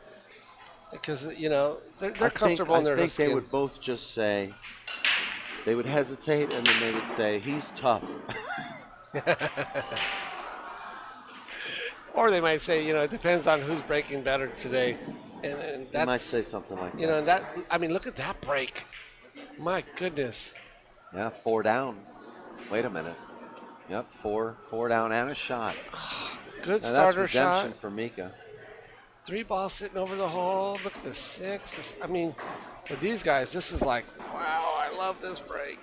because you know they're, they're comfortable think, in their skin. I think skin. they would both just say. They would hesitate, and then they would say, "He's tough." Or they might say, you know, it depends on who's breaking better today, and, and that's. They might say something like that. You know that. I mean, look at that break. My goodness. Yeah, four down. Wait a minute. Yep, four, four down and a shot. Good now starter that's redemption shot for Mika. Three balls sitting over the hole. Look at the six. This, I mean, with these guys, this is like, wow! I love this break.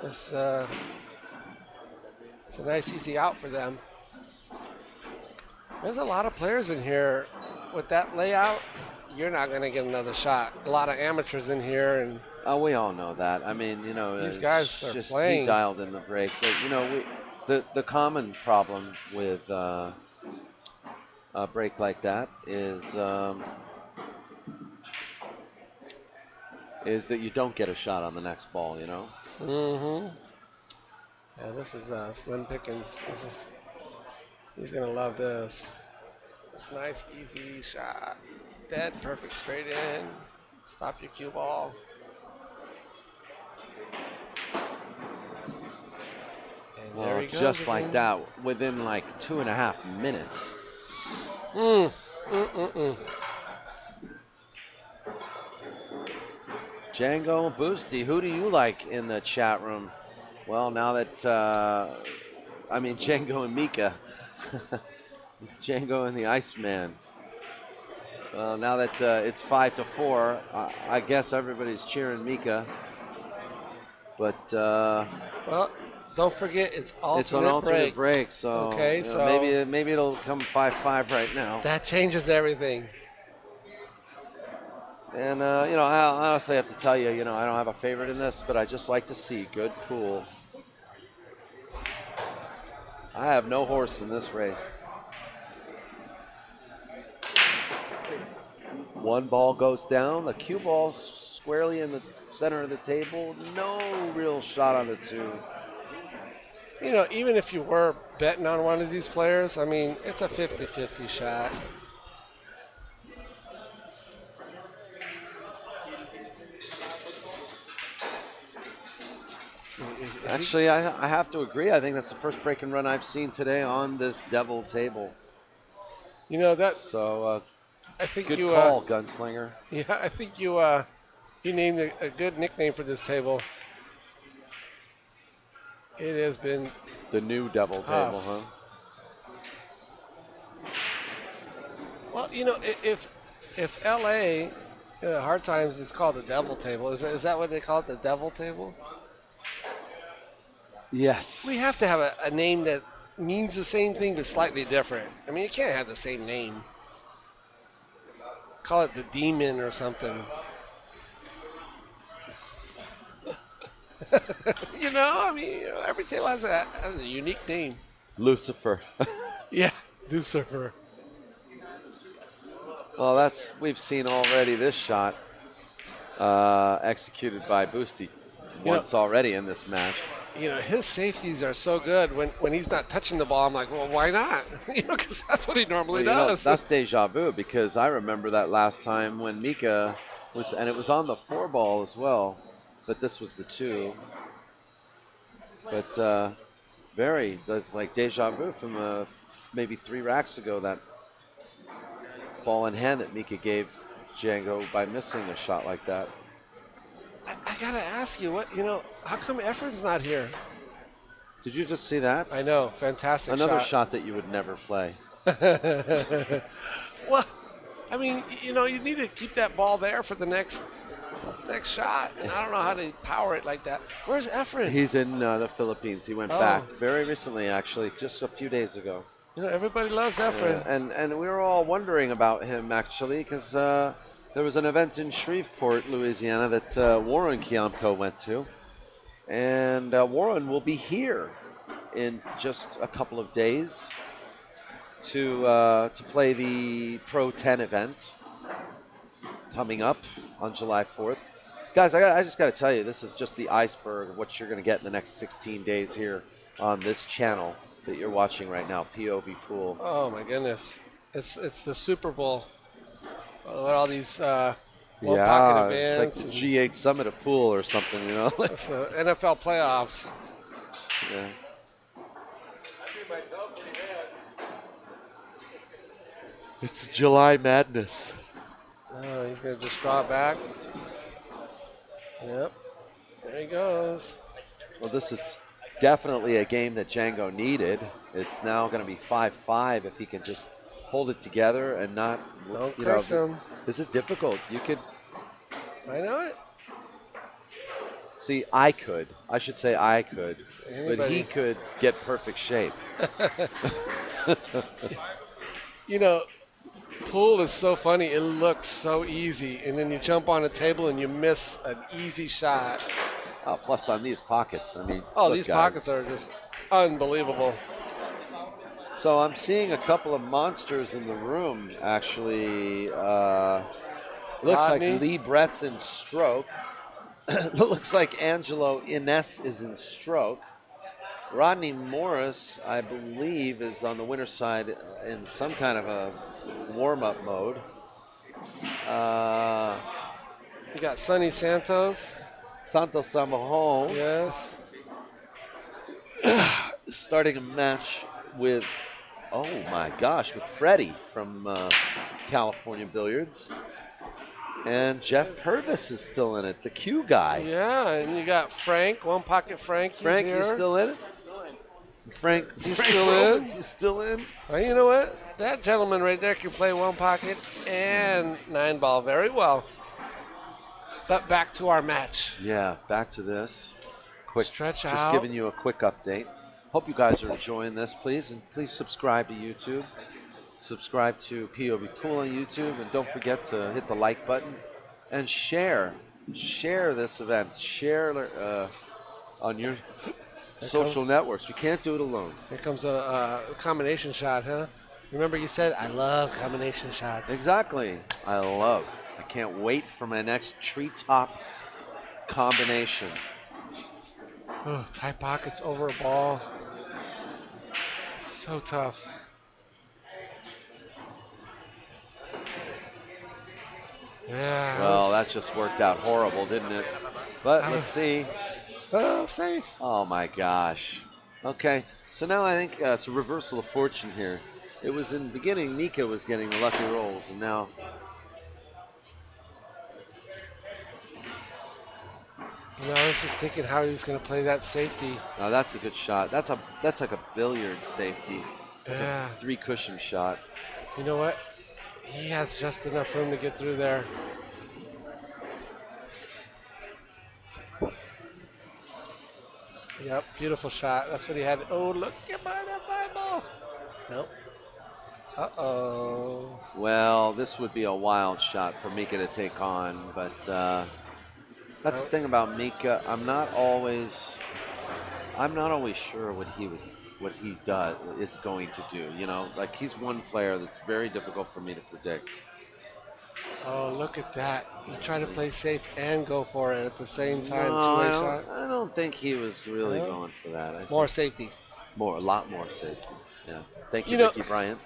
This, uh, it's a nice easy out for them. There's a lot of players in here with that layout. You're not going to get another shot. A lot of amateurs in here, and oh, we all know that. I mean, you know, these guys are just playing. He dialed in the break, but you know, we, the the common problem with uh, a break like that is um, is that you don't get a shot on the next ball. You know. Mm-hmm. Yeah, this is uh, slim pickings. This is he's going to love this. It's a nice, easy shot. Dead, perfect, straight in. Stop your cue ball. And well, there he goes just again. Like that, within like two and a half minutes. Mm, mm, mm, mm. Django Bustamante, who do you like in the chat room? Well, now that, uh, I mean, Django and Mika. Django and the Iceman. Well, now that uh, it's five to four, I, I guess everybody's cheering Mika. But uh, well, don't forget it's alternate break. It's an alternate break, break so, okay, you know, so maybe maybe it'll come five five right now. That changes everything. And uh, you know, I honestly have to tell you, you know, I don't have a favorite in this, but I just like to see good pool. I have no horse in this race. One ball goes down. The cue ball squarely in the center of the table. No real shot on the two. You know, even if you were betting on one of these players, I mean, it's a fifty fifty shot. Is, is Actually, I, I have to agree. I think that's the first break and run I've seen today on this devil table. You know that. So, uh, I think good you, call, uh, gunslinger. Yeah, I think you uh, you named a, a good nickname for this table. It has been the new devil tough. table, huh? Well, you know, if if L A uh, Hard Times is called the devil table, is that, is that what they call it? The devil table? Yes. We have to have a, a name that means the same thing but slightly different. I mean, you can't have the same name. Call it the demon or something. You know, I mean, you know, every table has a, has a unique name. Lucifer. Yeah, Lucifer. Well, that's we've seen already this shot uh, executed by Busty once you know, already in this match. You know, his safeties are so good. When when he's not touching the ball, I'm like, well, why not? You know, because that's what he normally well, does. Know, that's deja vu, because I remember that last time when Mika was, and it was on the four ball as well. But this was the two. But uh, very, like deja vu from uh, maybe three racks ago, that ball in hand that Mika gave Django by missing a shot like that. I, I got to ask you, what you know, how come Efren's not here? Did you just see that? I know, fantastic Another shot. shot that you would never play. Well, I mean, you know, you need to keep that ball there for the next... next shot, and I don't know how to power it like that. Where's Efren? He's in uh, the Philippines. He went oh. back very recently, actually, just a few days ago. You know, everybody loves Efren. Yeah. And and we were all wondering about him, actually, because uh, there was an event in Shreveport, Louisiana, that uh, Warren Kiamco went to. And uh, Warren will be here in just a couple of days to uh, to play the Pro ten event coming up on July fourth. Guys, I, got, I just got to tell you, this is just the iceberg of what you're going to get in the next sixteen days here on this channel that you're watching right now, P O V Pool. Oh, my goodness. It's it's the Super Bowl. With all these uh, one yeah, pocket events. It's like the G eight Summit of Pool or something, you know? It's the N F L playoffs. Yeah. It's July Madness. Oh, he's going to just draw back. Yep. There he goes. Well, this is definitely a game that Django needed. It's now going to be five five if he can just hold it together and not... Don't you curse know, him. This is difficult. You could... I know it. See, I could. I should say I could. Anybody. But he could get perfect shape. You know... Pool is so funny. It looks so easy, and then you jump on a table and you miss an easy shot. Oh, plus on these pockets. I mean, oh, look, these guys. Pockets are just unbelievable. So I'm seeing a couple of monsters in the room, actually. Uh, looks Rodney. like Lee Brett's in stroke. It looks like Angelo Ines is in stroke. Rodney Morris, I believe, is on the winner's side in some kind of a warm-up mode. Uh, you got Sonny Santos. Santos Samahon. Yes. Starting a match with, oh my gosh, with Freddie from uh, California Billiards. And Jeff Purvis is still in it, the Q guy. Yeah, and you got Frank, one pocket Frank. He's Frank, you still in it? Frank, he's Frank still Robbins in. He's still in. Oh, you know what? That gentleman right there can play one pocket and nine ball very well. But back to our match. Yeah, back to this. Quick stretch out. Just giving you a quick update. Hope you guys are enjoying this, please, and please subscribe to YouTube. Subscribe to P O V Pool on YouTube, and don't forget to hit the like button and share. Share this event. Share uh, on your. Social networks. We can't do it alone. Here comes a, a combination shot, huh? Remember you said, I love combination shots. Exactly. I love. I can't wait for my next treetop combination. Oh, tight pockets over a ball. So tough. Yeah. Well, that just worked out horrible, didn't it? But let's see. Oh, safe. Oh, my gosh. Okay. So now I think uh, it's a reversal of fortune here. It was in the beginning, Mika was getting the lucky rolls, and now... No, I was just thinking how he was going to play that safety. Oh, that's a good shot. That's a that's like a billiard safety. That's yeah. a three cushion shot. You know what? He has just enough room to get through there. Yep, beautiful shot. That's what he had. Oh, look at my ball. Nope. Uh-oh. Well, this would be a wild shot for Mika to take on, but... Uh, That's the thing about Mika. I'm not always, I'm not always sure what he would, what he does is going to do. You know, like he's one player that's very difficult for me to predict. Oh, look at that! He tried to play safe and go for it at the same time. No, two-way I don't, shot. I don't think he was really no. going for that. I more think. safety. More, a lot more safety. Yeah. Thank you, you know, Mickey Bryant.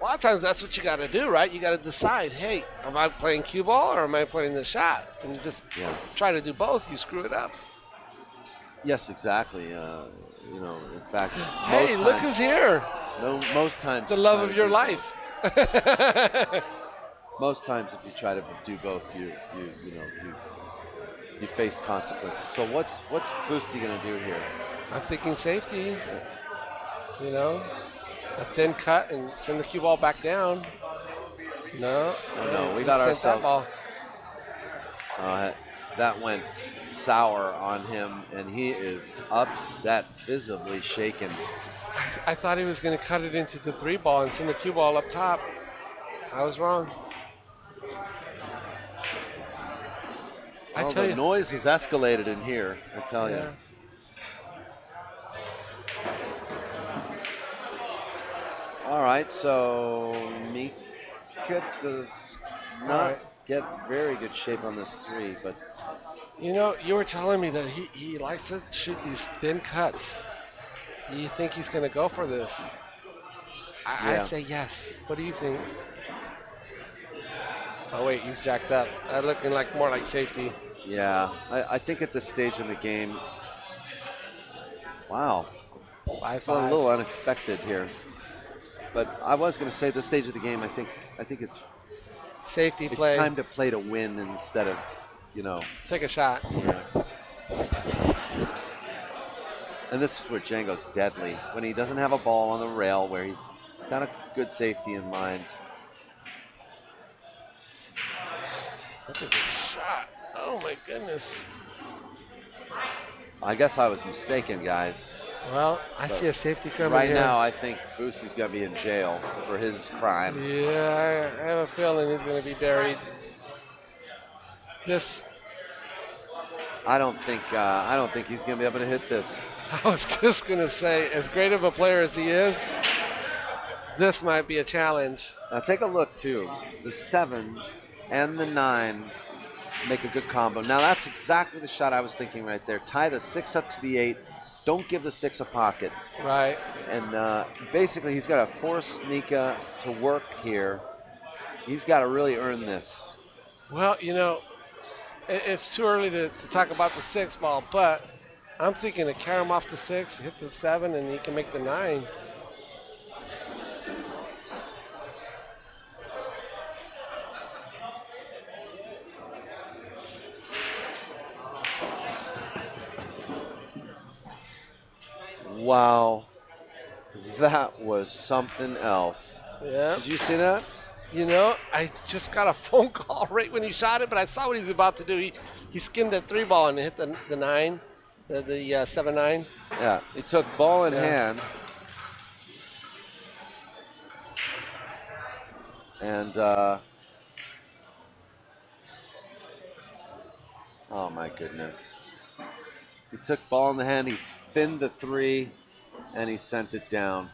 A lot of times that's what you got to do, right? You got to decide, hey, am I playing cue ball or am I playing the shot? And just yeah. try to do both. You screw it up. Yes, exactly. Uh, you know, in fact, hey, most look times, who's here. No, most times. The love of your life. Most times, if you try to do both, you you you know you, you face consequences. So what's what's Busty going to do here? I'm thinking safety. You know. A thin cut and send the cue ball back down. No, no, no we got ourselves. That, ball. Uh, that went sour on him, and he is upset, visibly shaken. I, th I thought he was going to cut it into the three ball and send the cue ball up top. I was wrong. Well, I tell the you, noise has escalated in here. I tell yeah. you. All right, so Mika does not right. get very good shape on this three, but you know, you were telling me that he, he likes to shoot these thin cuts. You think he's going to go for this? I, yeah. I say yes. What do you think? Oh wait, he's jacked up. Uh, looking like more like safety. Yeah, I, I think at this stage in the game. Wow, I felt a little unexpected here. But I was going to say, at this stage of the game, I think I think it's safety play. It's time to play to win instead of, you know. Take a shot. Yeah. And this is where Django's deadly, when he doesn't have a ball on the rail where he's got a good safety in mind. Look at this shot. Oh, my goodness. I guess I was mistaken, guys. Well, I but see a safety coming right here. Now, I think Busty's going to be in jail for his crime. Yeah, I have a feeling he's going to be buried. This. I don't think. Uh, I don't think he's going to be able to hit this. I was just going to say, as great of a player as he is, this might be a challenge. Now take a look too. The seven and the nine make a good combo. Now that's exactly the shot I was thinking right there. Tie the six up to the eight. Don't give the six a pocket. Right. And uh, basically, he's got to force Mika to work here. He's got to really earn this. Well, you know, it, it's too early to, to talk about the six ball, but I'm thinking to carry him off the six, hit the seven, and he can make the nine. Wow, that was something else. Yeah. Did you see that? You know, I just got a phone call right when he shot it, but I saw what he's about to do. He he skimmed that three ball and hit the the nine, the, the uh, seven nine. Yeah, he took ball in yeah. hand, and uh, oh my goodness, he took ball in the hand. He thinned the three, and he sent it down.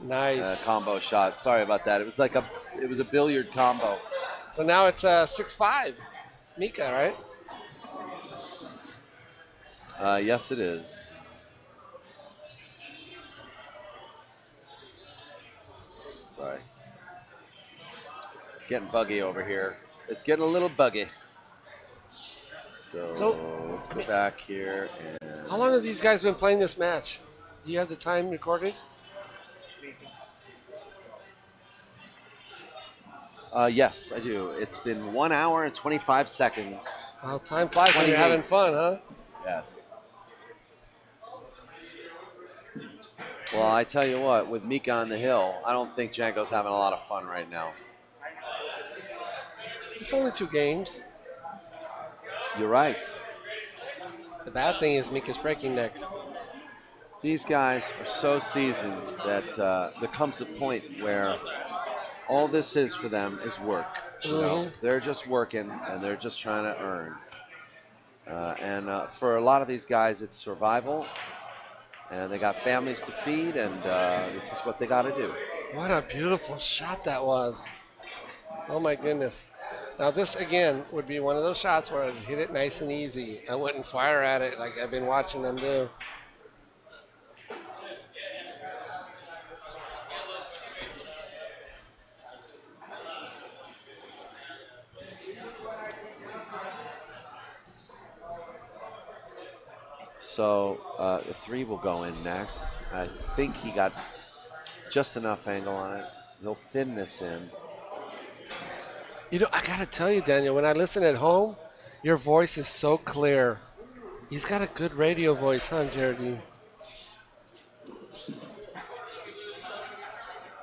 Nice. Uh, combo shot. Sorry about that. It was like a, it was a billiard combo. So now it's uh, six five. Mika, right? Uh, yes, it is. Sorry. It's getting buggy over here. It's getting a little buggy. So, so let's go back here. And how long have these guys been playing this match? Do you have the time recorded? Uh, yes, I do. It's been one hour and twenty-five seconds. Well, time flies when you're having fun, huh? Yes. Well, I tell you what, with Mika on the hill, I don't think Django's having a lot of fun right now. It's only two games. You're right. The bad thing is Mika's breaking next. These guys are so seasoned that uh, there comes a point where all this is for them is work. Mm-hmm. You know, they're just working and they're just trying to earn. Uh, and uh, for a lot of these guys, it's survival. And they got families to feed, and uh, this is what they got to do. What a beautiful shot that was. Oh, my goodness. Now, this, again, would be one of those shots where I'd hit it nice and easy. I wouldn't fire at it like I've been watching them do. So uh, the three will go in next. I think he got just enough angle on it. He'll thin this in. You know, I got to tell you, Daniel, when I listen at home, your voice is so clear. He's got a good radio voice, huh, Geraldine?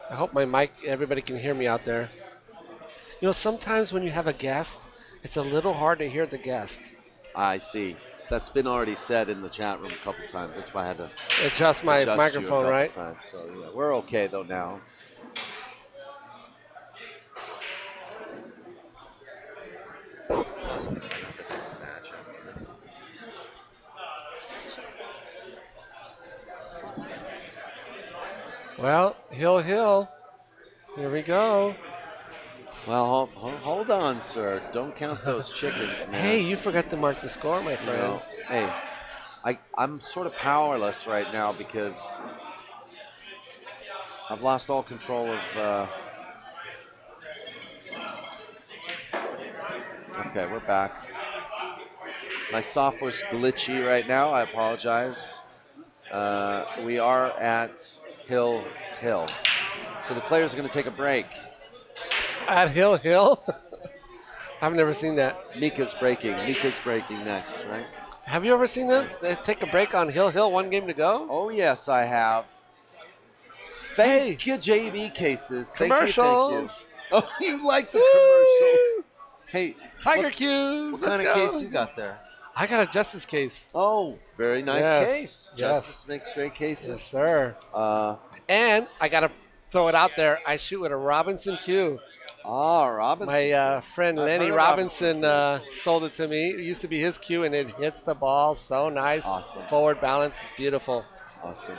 I hope my mic, everybody can hear me out there. You know, sometimes when you have a guest, it's a little hard to hear the guest. I see. That's been already said in the chat room a couple times. That's why I had to adjust my adjust microphone, right? Times. So yeah, we're okay, though, now. Well, hill, hill. Here we go. Well, hold, hold on, sir. Don't count those chickens, man. Hey, you forgot to mark the score, my friend. You know, hey, I, I'm sort of powerless right now because I've lost all control of... Uh... Okay, we're back. My software's glitchy right now. I apologize. Uh, we are at hill, hill. So the players are going to take a break. At hill, hill? I've never seen that. Mika's breaking. Mika's breaking next, right? Have you ever seen that? They take a break on hill, hill, one game to go? Oh, yes, I have. Thank hey. you, J B Cases. Commercials. Thank you, thank you. Oh, you like the commercials. Hey, Tiger what, Cues. What let's kind go. of case you got there? I got a Justice case. Oh, very nice yes. case. Justice yes. makes great cases. Yes, sir. Uh, and I got to throw it out there. I shoot with a Robinson cue. Ah, Robinson. My uh, friend Lenny Robinson uh, sold it to me. It used to be his cue, and it hits the ball so nice. Awesome. Forward balance is beautiful. Awesome.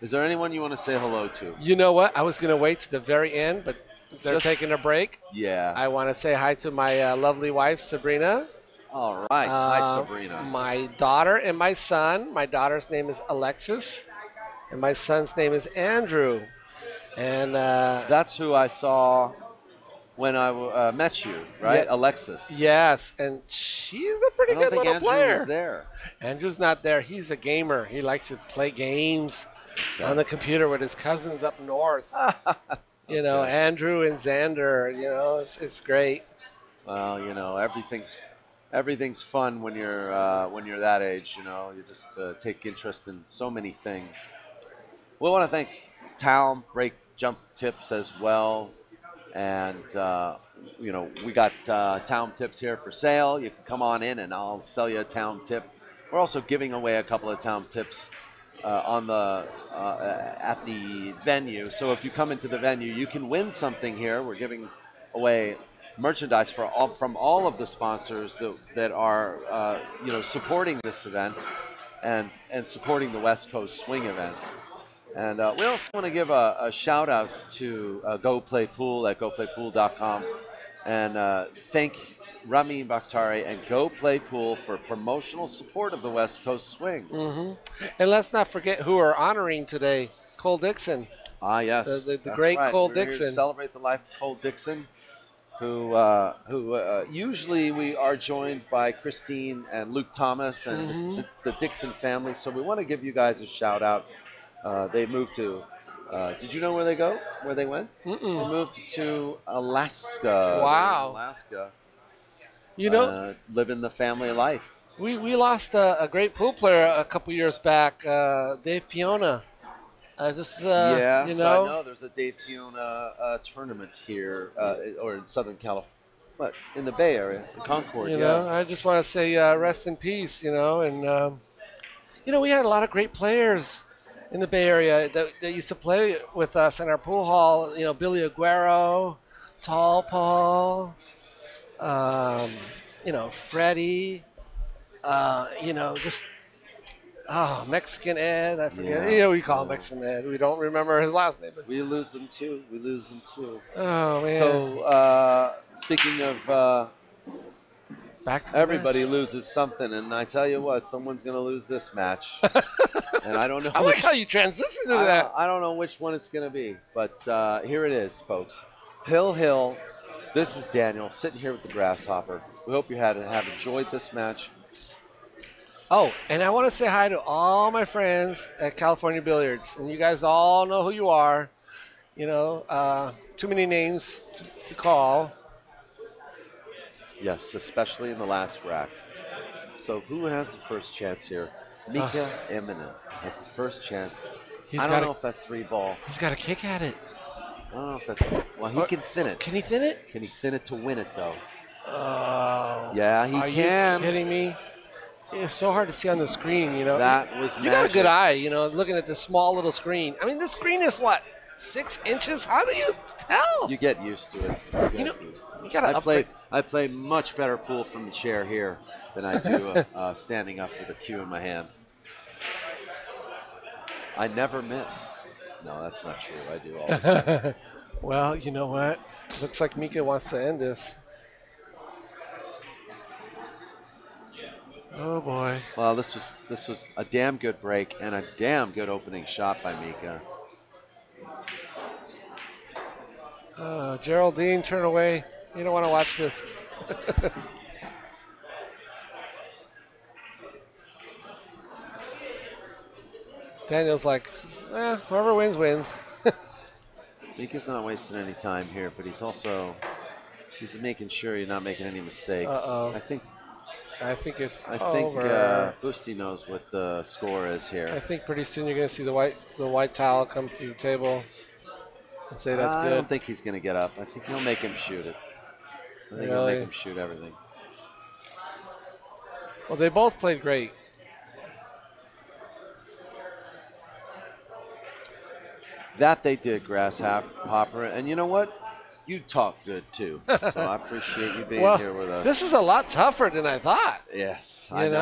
Is there anyone you want to say hello to? You know what? I was going to wait to the very end, but they're Just, taking a break. Yeah. I want to say hi to my uh, lovely wife, Sabrina. All right. Uh, hi, Sabrina. My daughter and my son. My daughter's name is Alexis, and my son's name is Andrew. And uh, that's who I saw when I uh, met you, right? Yeah. Alexis. Yes, and she's a pretty good little Andrew player. I don't think Andrew was there. Andrew's not there. He's a gamer. He likes to play games okay. on the computer with his cousins up north. You okay. know, Andrew and Xander, you know, it's, it's great. Well, you know, everything's everything's fun when you're uh, when you're that age, you know. You just uh, take interest in so many things. We want to thank Town Break Jump Tips as well. And, uh, you know, we got uh, Taom Tips here for sale. You can come on in and I'll sell you a Taom Tip. We're also giving away a couple of Taom Tips uh, on the, uh, at the venue. So if you come into the venue, you can win something here. We're giving away merchandise for all, from all of the sponsors that, that are, uh, you know, supporting this event and, and supporting the West Coast Swing events. And uh, we also want to give a, a shout out to uh, Go Play Pool at go play pool dot com, and uh, thank Rami Bakhtari and Go Play Pool for promotional support of the West Coast Swing. Mm-hmm. And let's not forget who we're honoring today, Cole Dickson. Ah, yes. The, the, the great right. Cole we're Dickson. Here to celebrate the life of Cole Dickson, who uh, who uh, usually we are joined by Christine and Luke Thomas and mm-hmm. the, the Dickson family. So we want to give you guys a shout out. Uh, they moved to, uh, did you know where they go, where they went? Mm-mm. They moved to Alaska. Wow. Alaska. You know, uh, living the family life. We we lost a, a great pool player a couple years back, uh, Dave Piona. Uh, just, uh, yes, you know. I know. There's a Dave Piona uh, tournament here, uh, or in Southern California, but in the Bay Area, in Concord. You yeah. know, I just want to say uh, rest in peace, you know. And, um, you know, we had a lot of great players in the Bay Area that, that used to play with us in our pool hall. You know, Billy Aguero, Tall Paul, um, you know, Freddie, uh, you know, just, oh, Mexican Ed, I forget. Yeah. You know, we call him Mexican Ed. We don't remember his last name. But. We lose him, too. We lose him, too. Oh, man. So, uh, speaking of uh, back to everybody loses something, and I tell you what, someone's going to lose this match. And I don't know. I like which, how you transitioned to I, that. I don't know which one it's going to be, but uh, here it is, folks. Hill Hill. This is Daniel sitting here with the Grasshopper. We hope you had have enjoyed this match. Oh, and I want to say hi to all my friends at California Billiards, and you guys all know who you are. You know, uh, too many names to, to call. Yes, especially in the last rack. So who has the first chance here? Mika uh, Immonen has the first chance. He's I don't gotta, know if that three ball. He's got a kick at it. I don't know if that's well. He can thin it. Can he thin it? Can he thin it to win it though? Oh. Yeah, he are can. Are you kidding me? It's so hard to see on the screen, you know. That was magic. You got a good eye, you know, looking at this small little screen. I mean, this screen is what, six inches? How do you tell? You get used to it. You, you know, used to it. You gotta. I play. I play much better pool from the chair here than I do uh, uh, standing up with a cue in my hand. I never miss. No, that's not true. I do all the time. Well, you know what? Looks like Mika wants to end this. Oh, boy. Well, this was this was a damn good break and a damn good opening shot by Mika. Uh, Geraldine, turn away. You don't want to watch this. Daniel's like, eh, whoever wins, wins. Mika's not wasting any time here, but he's also he's making sure you're not making any mistakes. Uh-oh. I think I think it's I think uh, Busti knows what the score is here. I think pretty soon you're going to see the white the white towel come to the table and say that's I good. I don't think he's going to get up. I think he'll make him shoot it. I think really? He'll make him shoot everything. Well, they both played great. That they did, Grasshopper. And you know what? You talk good, too. So I appreciate you being well, here with us. This is a lot tougher than I thought. Yes. You I know?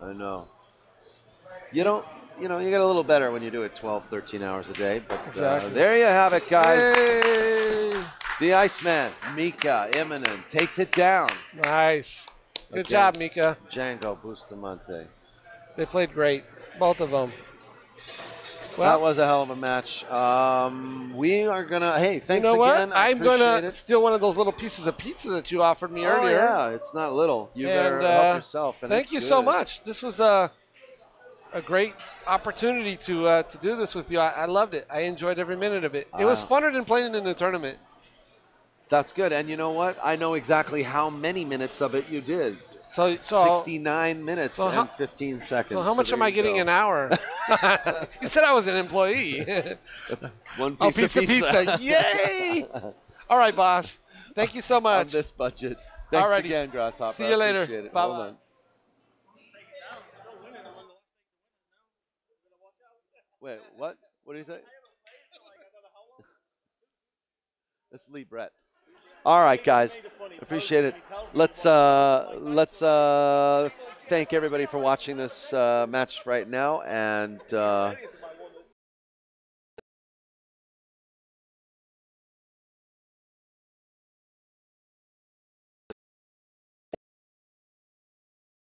know? I know. You don't, you know, you get a little better when you do it twelve, thirteen hours a day. But exactly. uh, there you have it, guys. Yay. The Iceman, Mika Immonen, takes it down. Nice. Good job, Mika. Django Bustamante. They played great, both of them. Well, that was a hell of a match. Um, we are going to, hey, thanks you know again. What? I I'm going to steal one of those little pieces of pizza that you offered me oh, earlier. Yeah, it's not little. You and, better uh, help yourself. And thank you good. so much. This was a, a great opportunity to uh, to do this with you. I, I loved it. I enjoyed every minute of it. It uh, was funner than playing in the tournament. That's good. And you know what? I know exactly how many minutes of it you did. So, so sixty-nine minutes so how, and fifteen seconds. So how much so am I getting go. an hour? You said I was an employee. One piece, oh, piece of pizza. pizza. Yay! All right, boss. Thank you so much. On this budget. Thanks Alrighty. again, Grasshopper. See you later. Bye-bye. Wait, what? What did he say? Let's leave Brett. All right, guys, appreciate it. Let's uh, let's uh, thank everybody for watching this uh, match right now, and uh,